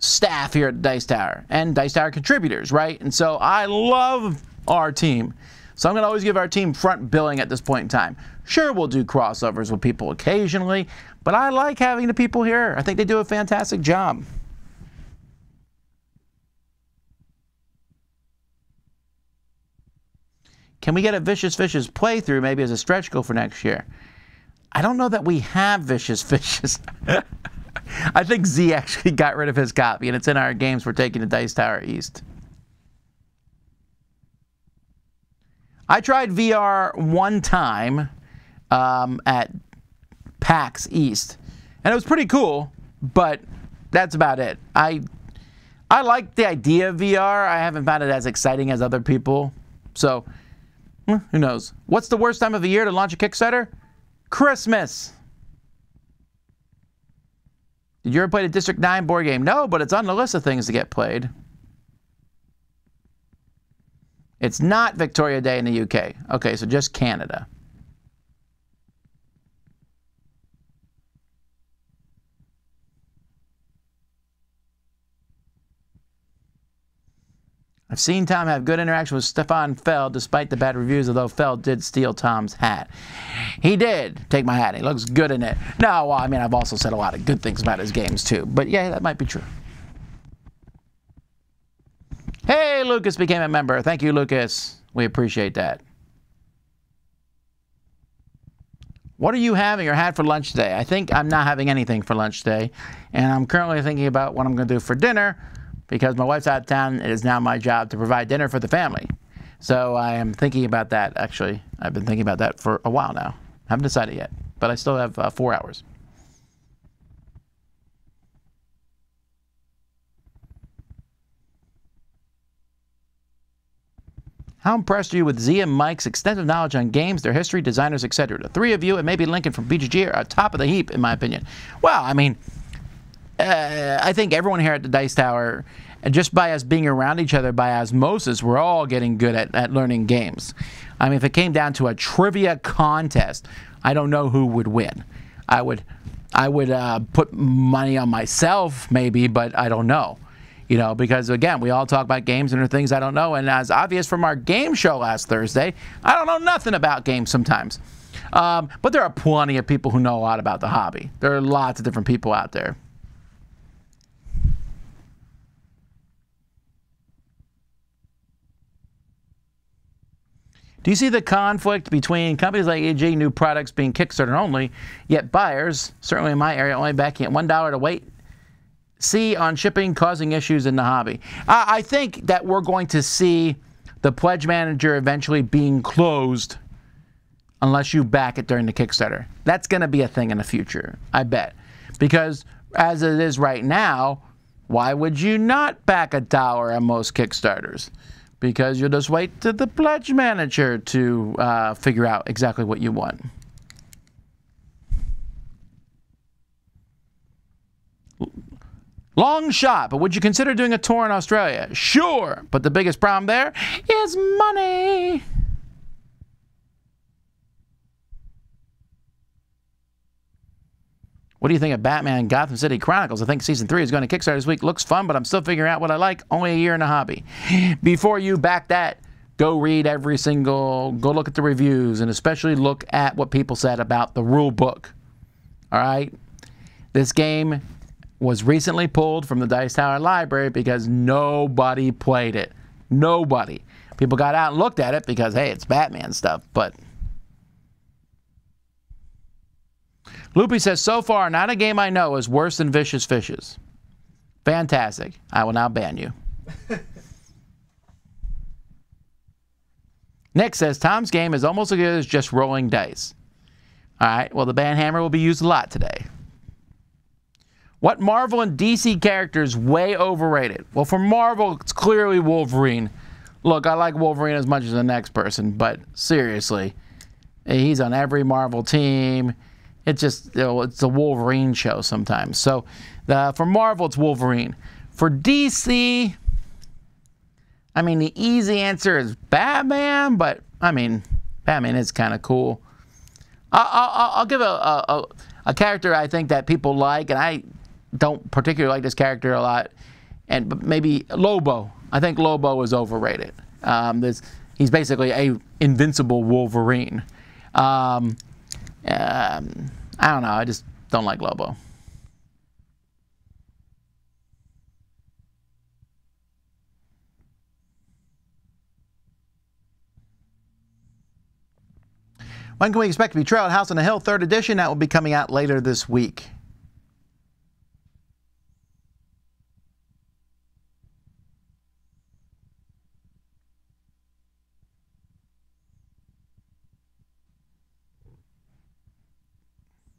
staff here at Dice Tower and Dice Tower contributors, right? And so I love our team. So I'm going to always give our team front billing at this point in time. Sure, we'll do crossovers with people occasionally, but I like having the people here. I think they do a fantastic job. Can we get a Vicious Fishes playthrough maybe as a stretch goal for next year? I don't know that we have Vicious Fishes. I think Z actually got rid of his copy, and it's in our games for taking the Dice Tower East. I tried V R one time um, at PAX East, and it was pretty cool, but that's about it. I, I like the idea of V R. I haven't found it as exciting as other people, so who knows. What's the worst time of the year to launch a Kickstarter? Christmas. Did you ever play a District nine board game? No, but it's on the list of things to get played. It's not Victoria Day in the U K. Okay, so just Canada. I've seen Tom have good interaction with Stefan Feld despite the bad reviews, although Feld did steal Tom's hat. He did take my hat. He looks good in it. No, well, I mean, I've also said a lot of good things about his games, too. But, yeah, that might be true. Hey, Lucas became a member. Thank you, Lucas. We appreciate that. What are you having or had for lunch today? I think I'm not having anything for lunch today. And I'm currently thinking about what I'm going to do for dinner, because my wife's out of town, it is now my job to provide dinner for the family. So I am thinking about that, actually. I've been thinking about that for a while now. I haven't decided yet, but I still have uh, four hours. How impressed are you with Z and Mike's extensive knowledge on games, their history, designers, et cetera? The three of you, and maybe Lincoln from B G G, are top of the heap, in my opinion. Well, I mean... Uh, I think everyone here at the Dice Tower, just by us being around each other by osmosis, we're all getting good at, at learning games. I mean, if it came down to a trivia contest, I don't know who would win. I would, I would uh, put money on myself, maybe, but I don't know. You know, because again, we all talk about games and there are things I don't know. And as obvious from our game show last Thursday, I don't know nothing about games sometimes. Um, but there are plenty of people who know a lot about the hobby. There are lots of different people out there. Do you see the conflict between companies like E G, new products being Kickstarter only, yet buyers, certainly in my area, only backing at one dollar to wait, see on shipping causing issues in the hobby? I, I think that we're going to see the pledge manager eventually being closed unless you back it during the Kickstarter. That's going to be a thing in the future, I bet, because as it is right now, why would you not back a dollar on most Kickstarters? Because you'll just wait to the pledge manager to uh, figure out exactly what you want. Long shot, but would you consider doing a tour in Australia? Sure, but the biggest problem there is money. What do you think of Batman Gotham City Chronicles? I think season three is going to Kickstarter this week. Looks fun, but I'm still figuring out what I like. Only a year in a hobby. Before you back that, go read every single, go look at the reviews, and especially look at what people said about the rule book. All right? This game was recently pulled from the Dice Tower library because nobody played it. Nobody. People got out and looked at it because, hey, it's Batman stuff, but... Loopy says, so far, not a game I know is worse than Vicious Fishes. Fantastic. I will now ban you. Nick says, Tom's game is almost as good as just rolling dice. All right, well, the ban hammer will be used a lot today. What Marvel and D C characters way overrated? Well, for Marvel, it's clearly Wolverine. Look, I like Wolverine as much as the next person, but seriously, he's on every Marvel team. It's just, you know, it's a Wolverine show sometimes. So the, for Marvel, it's Wolverine. For D C, I mean, the easy answer is Batman, but, I mean, Batman is kind of cool. I'll, I'll, I'll give a, a, a character I think that people like, and I don't particularly like this character a lot, and but maybe Lobo. I think Lobo is overrated. Um, this, he's basically an invincible Wolverine. Um... Um, I don't know. I just don't like Lobo. When can we expect to be trailed? House on the Hill third edition. That will be coming out later this week.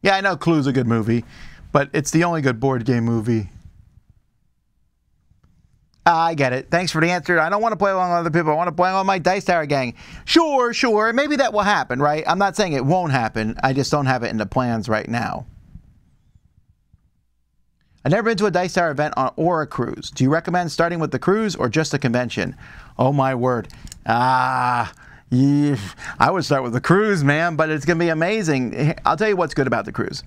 Yeah, I know Clue's a good movie, but it's the only good board game movie. Uh, I get it. Thanks for the answer. I don't want to play along with other people. I want to play along with my Dice Tower gang. Sure, sure. Maybe that will happen, right? I'm not saying it won't happen. I just don't have it in the plans right now. I've never been to a Dice Tower event on, or a cruise. Do you recommend starting with the cruise or just a convention? Oh, my word. Ah... Yeah, I would start with the cruise, man, but it's going to be amazing. I'll tell you what's good about the cruise.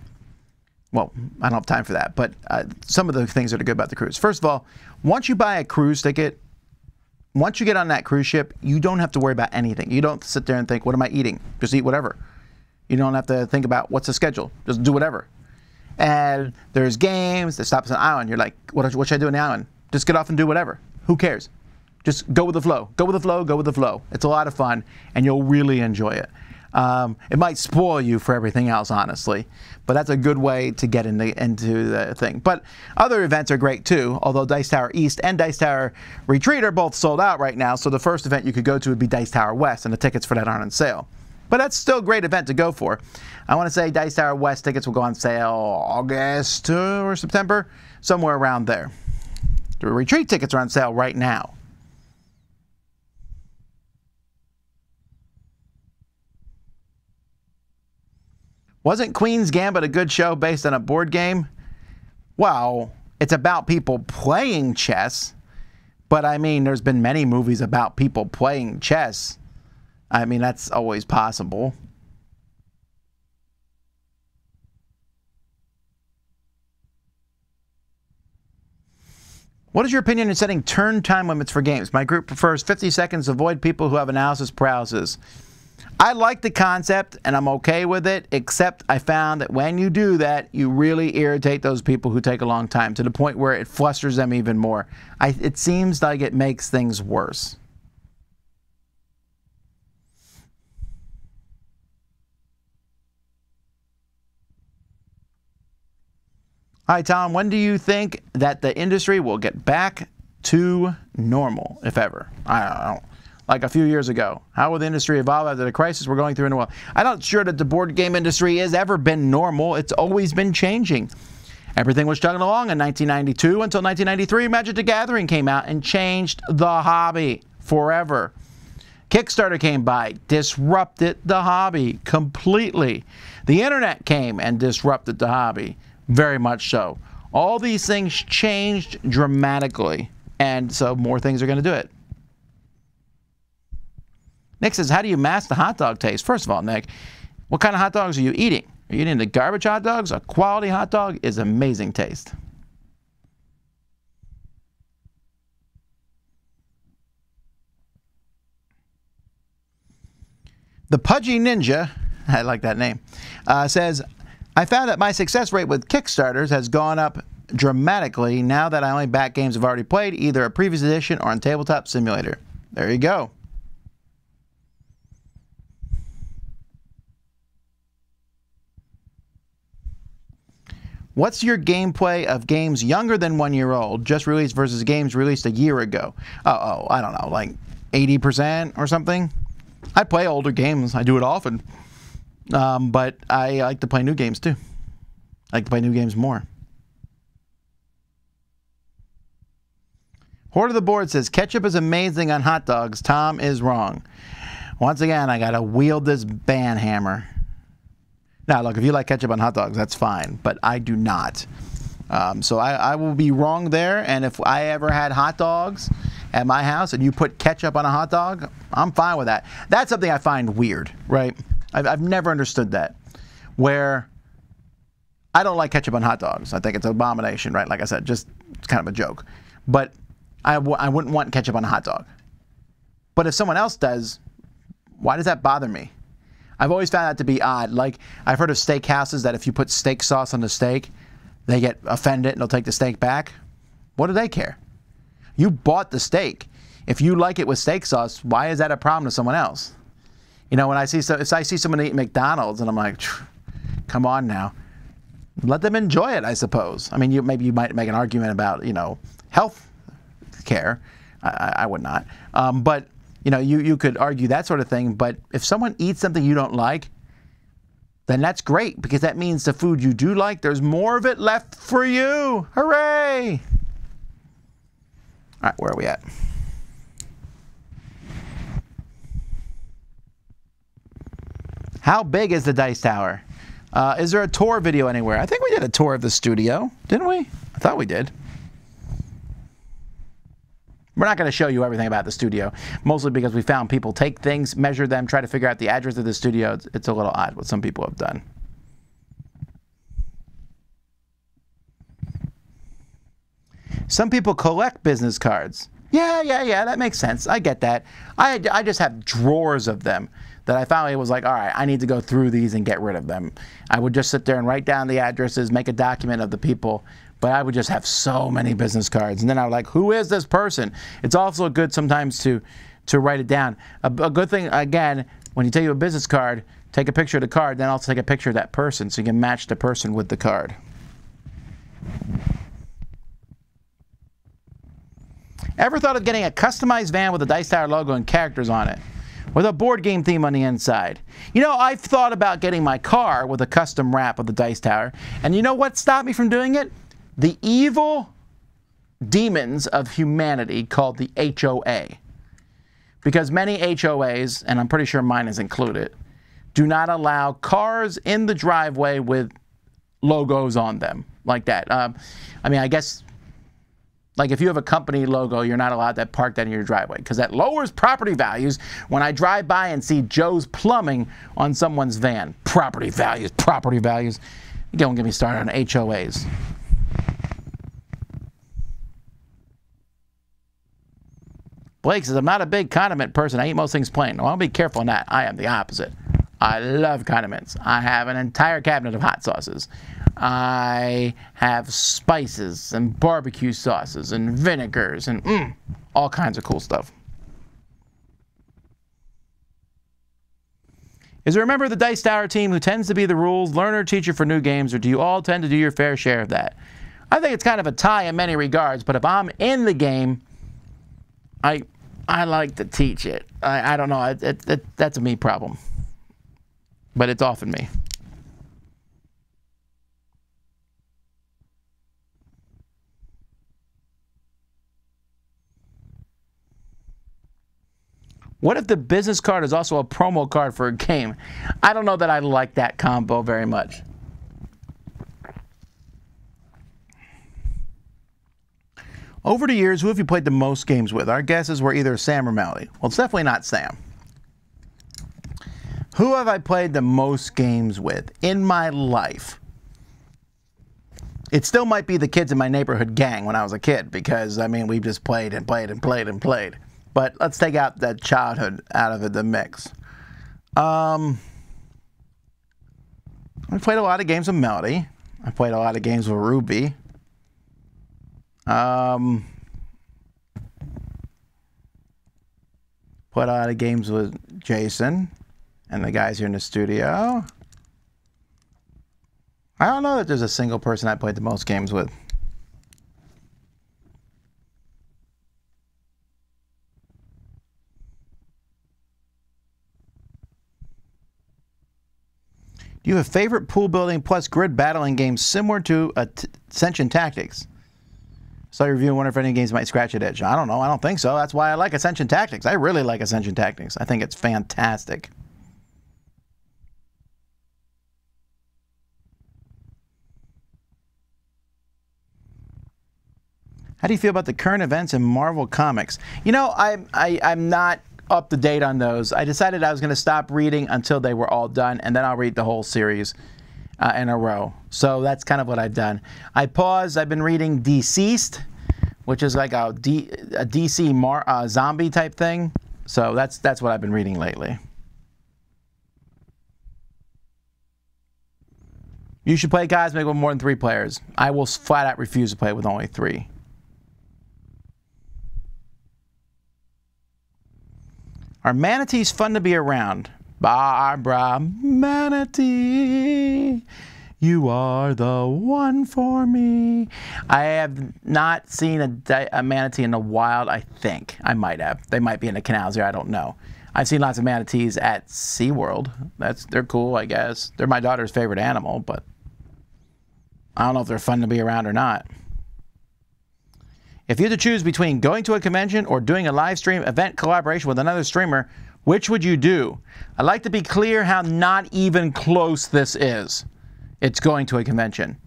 Well, I don't have time for that, but uh, some of the things that are good about the cruise. First of all, once you buy a cruise ticket, once you get on that cruise ship, you don't have to worry about anything. You don't sit there and think, what am I eating? Just eat whatever. You don't have to think about what's the schedule. Just do whatever. And there's games that stop on an island. You're like, what, what should I do on the island? Just get off and do whatever. Who cares? Just go with the flow. Go with the flow. Go with the flow. It's a lot of fun, and you'll really enjoy it. Um, it might spoil you for everything else, honestly, but that's a good way to get in the, into the thing. But other events are great, too, although Dice Tower East and Dice Tower Retreat are both sold out right now, so the first event you could go to would be Dice Tower West, and the tickets for that aren't on sale. But that's still a great event to go for. I want to say Dice Tower West tickets will go on sale August or September, somewhere around there. The retreat tickets are on sale right now. Wasn't Queen's Gambit a good show based on a board game? Well, it's about people playing chess, but I mean, there's been many movies about people playing chess. I mean, that's always possible. What is your opinion on setting turn time limits for games? My group prefers fifty seconds to avoid people who have analysis paralysis. I like the concept, and I'm okay with it, except I found that when you do that, you really irritate those people who take a long time, to the point where it flusters them even more. I, it seems like it makes things worse. Hi, Tom. When do you think that the industry will get back to normal, if ever? I don't know. Like a few years ago. How will the industry evolve after the crisis we're going through in the world? I'm not sure that the board game industry has ever been normal. It's always been changing. Everything was chugging along in nineteen ninety-two until nineteen ninety-three, Magic the Gathering came out and changed the hobby forever. Kickstarter came by, disrupted the hobby completely. The internet came and disrupted the hobby, very much so. All these things changed dramatically, and so more things are going to do it. Nick says, how do you mask the hot dog taste? First of all, Nick, what kind of hot dogs are you eating? Are you eating the garbage hot dogs? A quality hot dog is amazing taste. The Pudgy Ninja, I like that name, uh, says, I found that my success rate with Kickstarters has gone up dramatically now that I only back games I've already played, either a previous edition or on Tabletop Simulator. There you go. What's your gameplay of games younger than one year old just released versus games released a year ago? Uh-oh, I don't know, like eighty percent or something? I play older games. I do it often. Um, but I like to play new games too. I like to play new games more. Horde of the Board says, ketchup is amazing on hot dogs. Tom is wrong. Once again, I gotta wield this ban hammer. Now, look, if you like ketchup on hot dogs, that's fine, but I do not. Um, so I, I will be wrong there, and if I ever had hot dogs at my house and you put ketchup on a hot dog, I'm fine with that. That's something I find weird, right? I've, I've never understood that, where I don't like ketchup on hot dogs. I think it's an abomination, right? Like I said, just it's kind of a joke. But I, w I wouldn't want ketchup on a hot dog. But if someone else does, why does that bother me? I've always found that to be odd. Like, I've heard of steakhouses that if you put steak sauce on the steak, they get offended and they'll take the steak back. What do they care? You bought the steak. If you like it with steak sauce, why is that a problem to someone else? You know, when I see so, if I see someone eat McDonald's and I'm like, come on now. Let them enjoy it, I suppose. I mean, you, maybe you might make an argument about, you know, health care. I, I would not. Um, but... You know, you, you could argue that sort of thing, but if someone eats something you don't like, then that's great, because that means the food you do like, there's more of it left for you. Hooray! All right, where are we at? How big is the Dice Tower? Uh, is there a tour video anywhere? I think we did a tour of the studio, didn't we? I thought we did. We're not going to show you everything about the studio, mostly because we found people take things, measure them, try to figure out the address of the studio. It's, it's a little odd what some people have done. Some people collect business cards. Yeah, yeah, yeah, that makes sense. I get that. I, I just have drawers of them that I finally was like, all right, I need to go through these and get rid of them. I would just sit there and write down the addresses, make a document of the people. But I would just have so many business cards. And then I was like, who is this person? It's also good sometimes to, to write it down. A, a good thing, again, when you take a business card, take a picture of the card, then also take a picture of that person so you can match the person with the card. Ever thought of getting a customized van with a Dice Tower logo and characters on it? With a board game theme on the inside. You know, I've thought about getting my car with a custom wrap of the Dice Tower. And you know what stopped me from doing it? The evil demons of humanity called the H O A. Because many H O As, and I'm pretty sure mine is included, do not allow cars in the driveway with logos on them like that. Um, I mean, I guess, like if you have a company logo, you're not allowed to park that in your driveway because that lowers property values when I drive by and see Joe's Plumbing on someone's van. Property values, property values. Don't get me started on H O As. Blake says, I'm not a big condiment person. I eat most things plain. Well, I'll be careful on that. I am the opposite. I love condiments. I have an entire cabinet of hot sauces. I have spices and barbecue sauces and vinegars and mm, all kinds of cool stuff. Is there a member of the Dice Tower team who tends to be the rules learner, teacher for new games, or do you all tend to do your fair share of that? I think it's kind of a tie in many regards, but if I'm in the game, I... I like to teach it. I, I don't know. It, it, it, that's a me problem. But it's often me. What if the business card is also a promo card for a game? I don't know that I like that combo very much. Over the years, who have you played the most games with? Our guesses were either Sam or Melody. Well, it's definitely not Sam. Who have I played the most games with in my life? It still might be the kids in my neighborhood gang when I was a kid, because, I mean, we've just played and played and played and played. But let's take out that childhood out of the mix. Um, I played a lot of games with Melody. I played a lot of games with Ruby. Um, played a lot of games with Jason and the guys here in the studio. I don't know that there's a single person I played the most games with. Do you have favorite pool building plus grid battling games similar to Ascension Tactics? So I review and wonder if any games might scratch an itch. I don't know. I don't think so. That's why I like Ascension Tactics. I really like Ascension Tactics. I think it's fantastic. How do you feel about the current events in Marvel Comics? You know, I, I, I'm not up to date on those. I decided I was going to stop reading until they were all done, and then I'll read the whole series. Uh, in a row. So that's kind of what I've done. I paused. I've been reading Deceased, which is like a, D, a D C Mar, uh, zombie type thing. So that's that's what I've been reading lately. You should play Cosmic with more than three players. I will flat out refuse to play with only three. Are manatees fun to be around? Barbara Manatee, you are the one for me. I have not seen a, a manatee in the wild, I think. I might have. They might be in the canals here, I don't know. I've seen lots of manatees at SeaWorld. That's, they're cool, I guess. They're my daughter's favorite animal, but I don't know if they're fun to be around or not. If you had to choose between going to a convention or doing a live stream event collaboration with another streamer, which would you do? I'd like to be clear how not even close this is. It's going to a convention.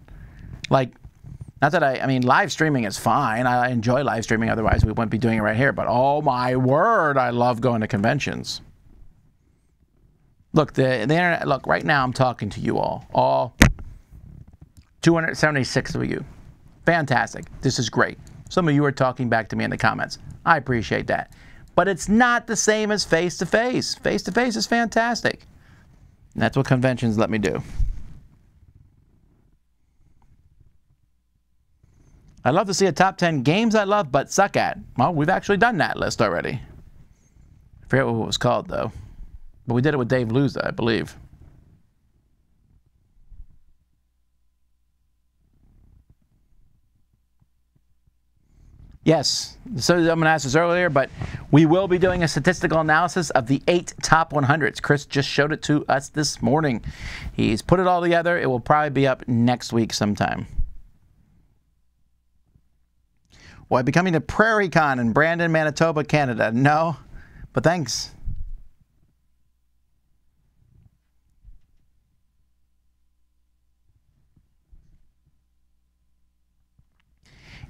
Like, not that I, I mean, live streaming is fine. I enjoy live streaming, otherwise we wouldn't be doing it right here. But oh my word, I love going to conventions. Look, the, the internet, look, right now I'm talking to you all. All two hundred seventy-six of you. Fantastic. This is great. Some of you are talking back to me in the comments. I appreciate that. But it's not the same as face-to-face. Face-to-face is fantastic. And that's what conventions let me do. I'd love to see a top ten games I love but suck at. Well, we've actually done that list already. I forget what it was called, though. But we did it with Dave Luza, I believe. Yes, so I'm going to ask this earlier, but we will be doing a statistical analysis of the eight top one hundreds. Chris just showed it to us this morning. He's put it all together. It will probably be up next week sometime. Well, I'll be coming to PrairieCon in Brandon, Manitoba, Canada. No, but thanks.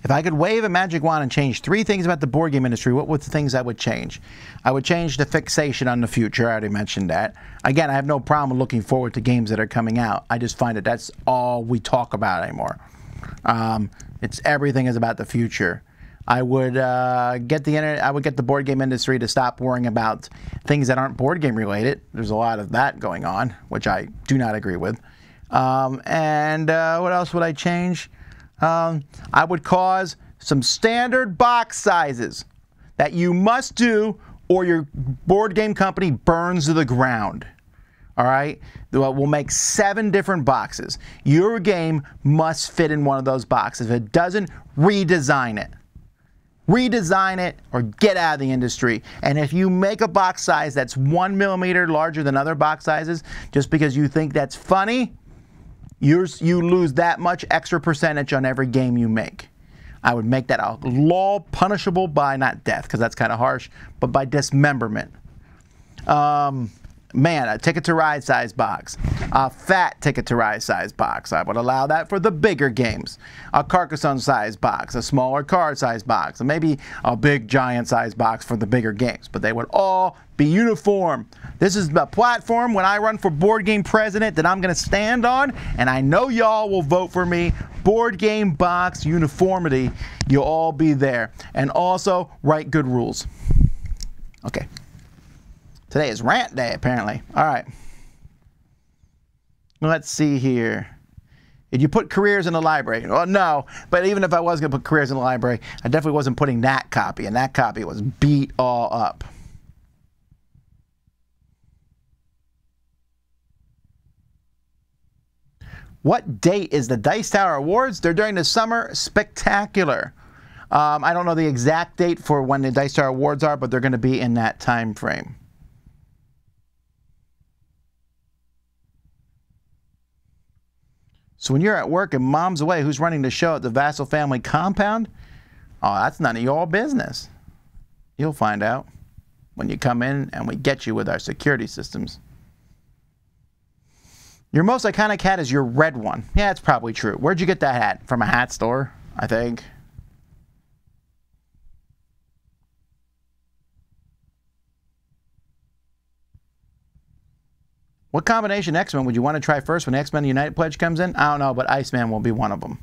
If I could wave a magic wand and change three things about the board game industry, what would the things I would change? I would change the fixation on the future. I already mentioned that. Again, I have no problem looking forward to games that are coming out. I just find that that's all we talk about anymore. Um, it's everything is about the future. I would uh, get the internet. I would get the board game industry to stop worrying about things that aren't board game related. There's a lot of that going on, which I do not agree with. Um, and uh, what else would I change? Um, I would cause some standard box sizes that you must do or your board game company burns to the ground. All right? We'll make seven different boxes. Your game must fit in one of those boxes. If it doesn't, redesign it. Redesign it or get out of the industry. And if you make a box size that's one millimeter larger than other box sizes just because you think that's funny, You're, you lose that much extra percentage on every game you make. I would make that a law punishable by, not death, because that's kind of harsh, but by dismemberment. Um, man, a Ticket to Ride size box. A fat Ticket to Ride size box. I would allow that for the bigger games. A Carcassonne size box, a smaller card size box, and maybe a big giant size box for the bigger games. But they would all be uniform. This is the platform when I run for board game president that I'm going to stand on, and I know y'all will vote for me. Board game box uniformity. You'll all be there. And also, write good rules. Okay. Today is rant day, apparently. All right. Let's see here. Did you put careers in the library? Well, no. But even if I was going to put careers in the library, I definitely wasn't putting that copy. And that copy was beat all up. What date is the Dice Tower Awards? They're during the summer spectacular. Um, I don't know the exact date for when the Dice Tower Awards are, but they're going to be in that time frame. So when you're at work and mom's away, who's running the show at the Vassal family compound? Oh, that's none of your business. You'll find out when you come in and we get you with our security systems. Your most iconic hat is your red one. Yeah, that's probably true. Where'd you get that hat? From a hat store, I think. What combination X-Men would you want to try first when X-Men United Pledge comes in? I don't know, but Iceman will be one of them.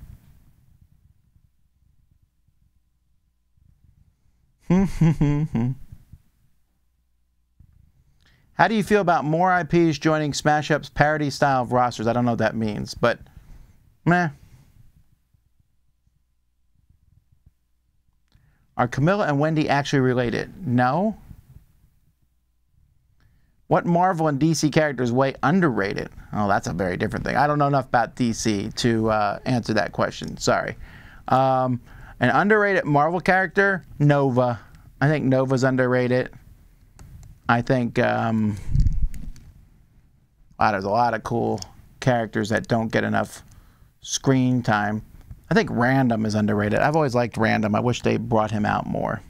How do you feel about more I Ps joining Smash Up's parody style of rosters? I don't know what that means, but meh. Are Camilla and Wendy actually related? No. What Marvel and D C characters weigh underrated? Oh, that's a very different thing. I don't know enough about D C to uh, answer that question. Sorry. Um, an underrated Marvel character? Nova. I think Nova's underrated. I think um, wow, there's a lot of cool characters that don't get enough screen time. I think Random is underrated. I've always liked Random. I wish they brought him out more.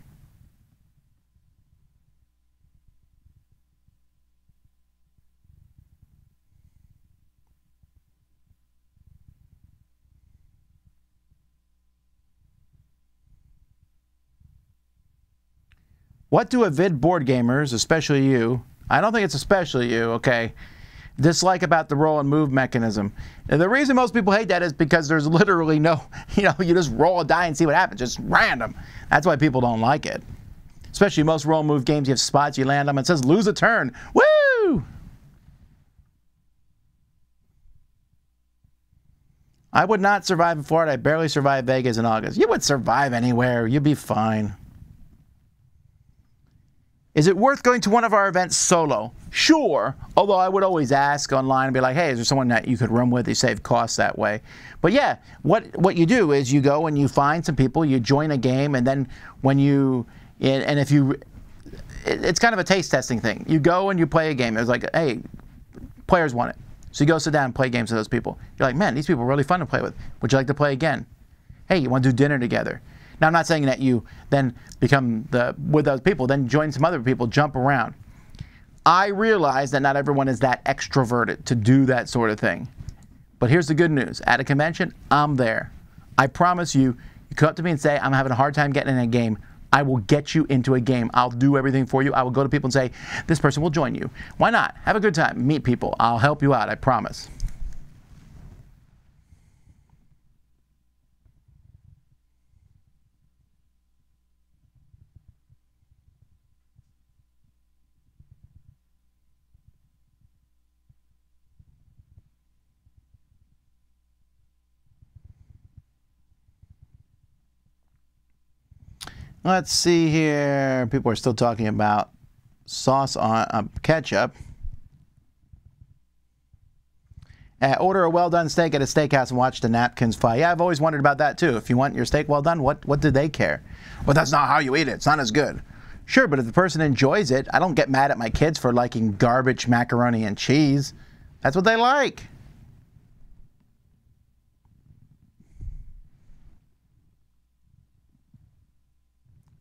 What do avid board gamers, especially you, I don't think it's especially you, okay, dislike about the roll and move mechanism? And the reason most people hate that is because there's literally no, you know, you just roll a die and see what happens, just random. That's why people don't like it. Especially most roll and move games, you have spots, you land them, it says lose a turn. Woo! I would not survive in Florida. I barely survived Vegas in August. You would survive anywhere. You'd be fine. Is it worth going to one of our events solo? Sure, although I would always ask online and be like, hey, is there someone that you could room with? You save costs that way. But yeah, what what you do is you go and you find some people, you join a game, and then when you, and if you, it's kind of a taste testing thing. You go and you play a game. It's like, hey, players want it. So you go sit down and play games with those people. You're like, man, these people are really fun to play with. Would you like to play again? Hey, you want to do dinner together? Now, I'm not saying that you then become the with those people, then join some other people, jump around. I realize that not everyone is that extroverted to do that sort of thing. But here's the good news. At a convention, I'm there. I promise you, you come up to me and say, I'm having a hard time getting in a game. I will get you into a game. I'll do everything for you. I will go to people and say, this person will join you. Why not? Have a good time. Meet people. I'll help you out. I promise. Let's see here. People are still talking about sauce on uh, ketchup. Uh, order a well-done steak at a steakhouse and watch the napkins fly. Yeah, I've always wondered about that too. If you want your steak well done, what, what do they care? Well, that's not how you eat it. It's not as good. Sure, but if the person enjoys it, I don't get mad at my kids for liking garbage macaroni and cheese. That's what they like.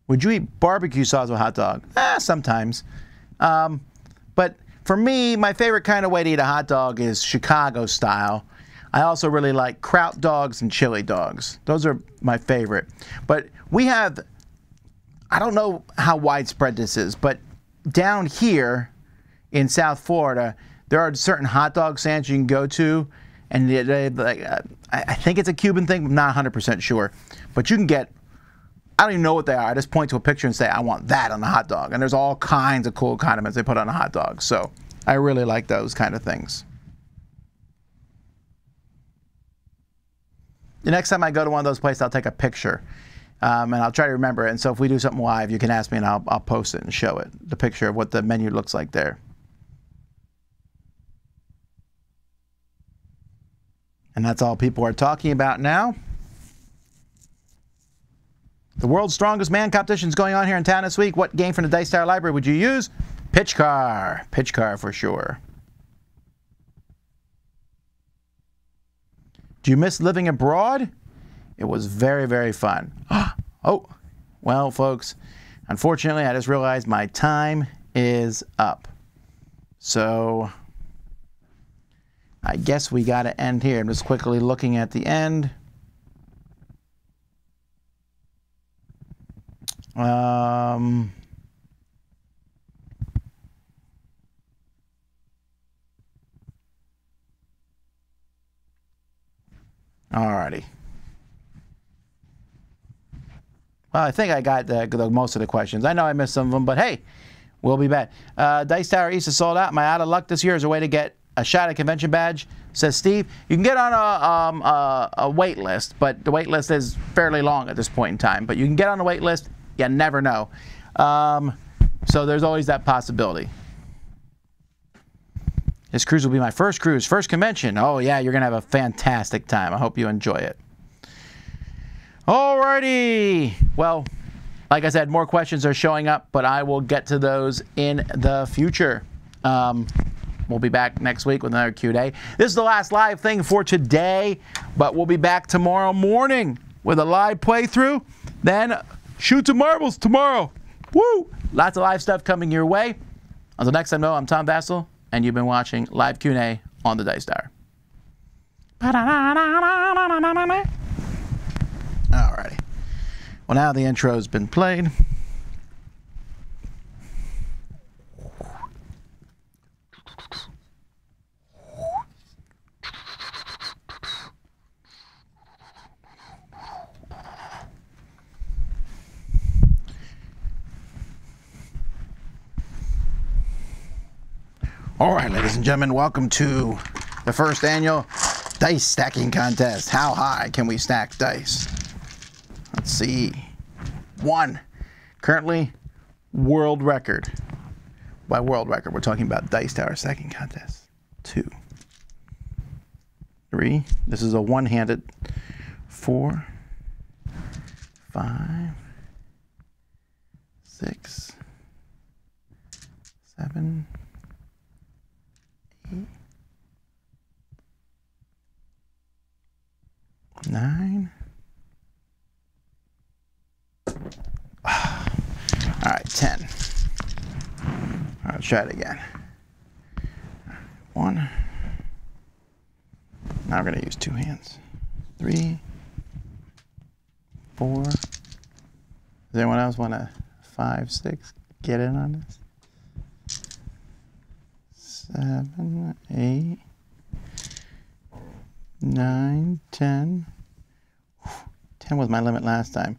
Would you eat barbecue sauce with a hot dog? Ah, sometimes. Um, But for me, my favorite kind of way to eat a hot dog is Chicago style. I also really like kraut dogs and chili dogs. Those are my favorite. But we have, I don't know how widespread this is, but down here in South Florida, there are certain hot dog stands you can go to, and they, they, like, uh, I think it's a Cuban thing, I'm not one hundred percent sure. But you can get, I don't even know what they are, I just point to a picture and say, I want that on the hot dog. And there's all kinds of cool condiments they put on a hot dog. So I really like those kind of things. The next time I go to one of those places, I'll take a picture. Um, and I'll try to remember it. And so if we do something live, you can ask me and I'll, I'll post it and show it, the picture of what the menu looks like there. And that's all people are talking about now. The world's strongest man competition is going on here in town this week. What game from the Dice Tower library would you use? Pitch Car. Pitch Car for sure. Do you miss living abroad? It was very, very fun. Oh, well, folks, unfortunately, I just realized my time is up. So I guess we got to end here. I'm just quickly looking at the end. Um, all righty. Well, I think I got the, the, most of the questions. I know I missed some of them, but hey, we'll be back. Uh, Dice Tower East is sold out. Am I out of luck this year? Is a way to get a shot at convention badge, says Steve. You can get on a, um, a, a wait list, but the wait list is fairly long at this point in time. But you can get on a wait list. You never know. Um, so there's always that possibility. This cruise will be my first cruise, first convention. Oh, yeah, you're going to have a fantastic time. I hope you enjoy it. Alrighty, well, like I said, more questions are showing up, but I will get to those in the future. Um, we'll be back next week with another Q and A. This is the last live thing for today, but we'll be back tomorrow morning with a live playthrough. Then shoot some marbles tomorrow. Woo! Lots of live stuff coming your way. Until next time, though, I'm Tom Vassell, and you've been watching Live Q and A on the Dice Tower. Alrighty. Well, now the intro's been played. Alright, ladies and gentlemen, welcome to the first annual Dice Stacking Contest. How high can we stack dice? Let's see. One. Currently, world record. By world record, we're talking about Dice Tower Stacking Contest. Two. Three. This is a one-handed. Four. Five. Six. Seven. Eight. Nine. All right, ten. I'll try it again. One. Now we're going to use two hands. Three. Four. Does anyone else want to five, six, get in on this? Seven, eight, nine, ten. Whew, ten was my limit last time.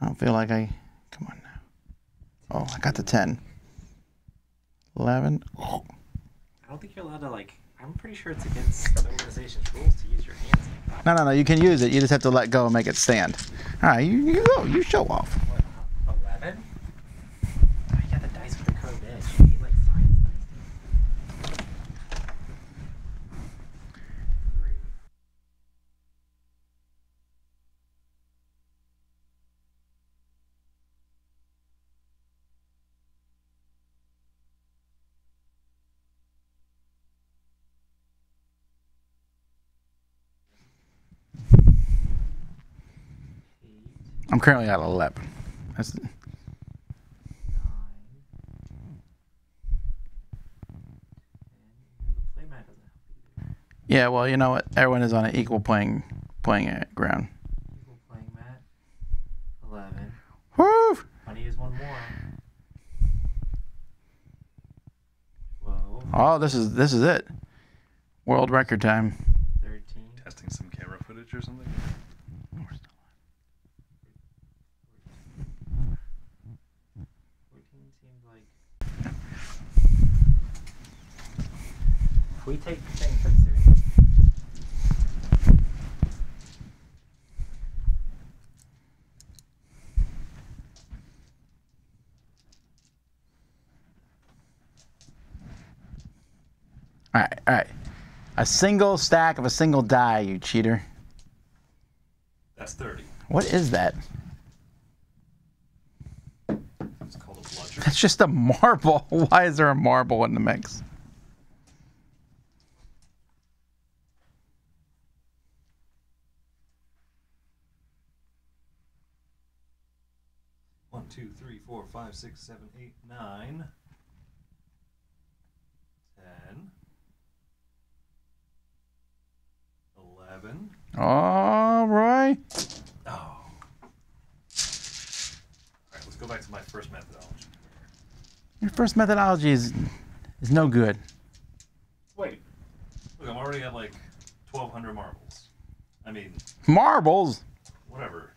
I don't feel like I... Come on now. Oh, I got the ten. eleven. Oh. I don't think you're allowed to, like... I'm pretty sure it's against the organization's rules to use your hands. No, no, no. You can use it. You just have to let go and make it stand. All right. You, you go. You show off. What, eleven? I got the dice with the curved edge. You need, like, science. Three. I'm currently at eleven. That's... Nine. Yeah, well, you know what? Everyone is on an equal playing playing ground. Equal playing mat. Eleven. Woo! I need one more. Twelve. Oh, this is this is it. World record time. Thirteen. Testing some camera footage or something. We take the thing pretty seriously. All right, all right. A single stack of a single die, you cheater. That's thirty. What is that? It's called a bludger. That's just a marble. Why is there a marble in the mix? Two, three, four, five, six, seven, eight, nine, ten, eleven. All right. Oh. All right. Let's go back to my first methodology. Your first methodology is is no good. Wait. Look, I'm already at like twelve hundred marbles. I mean. Marbles. Whatever.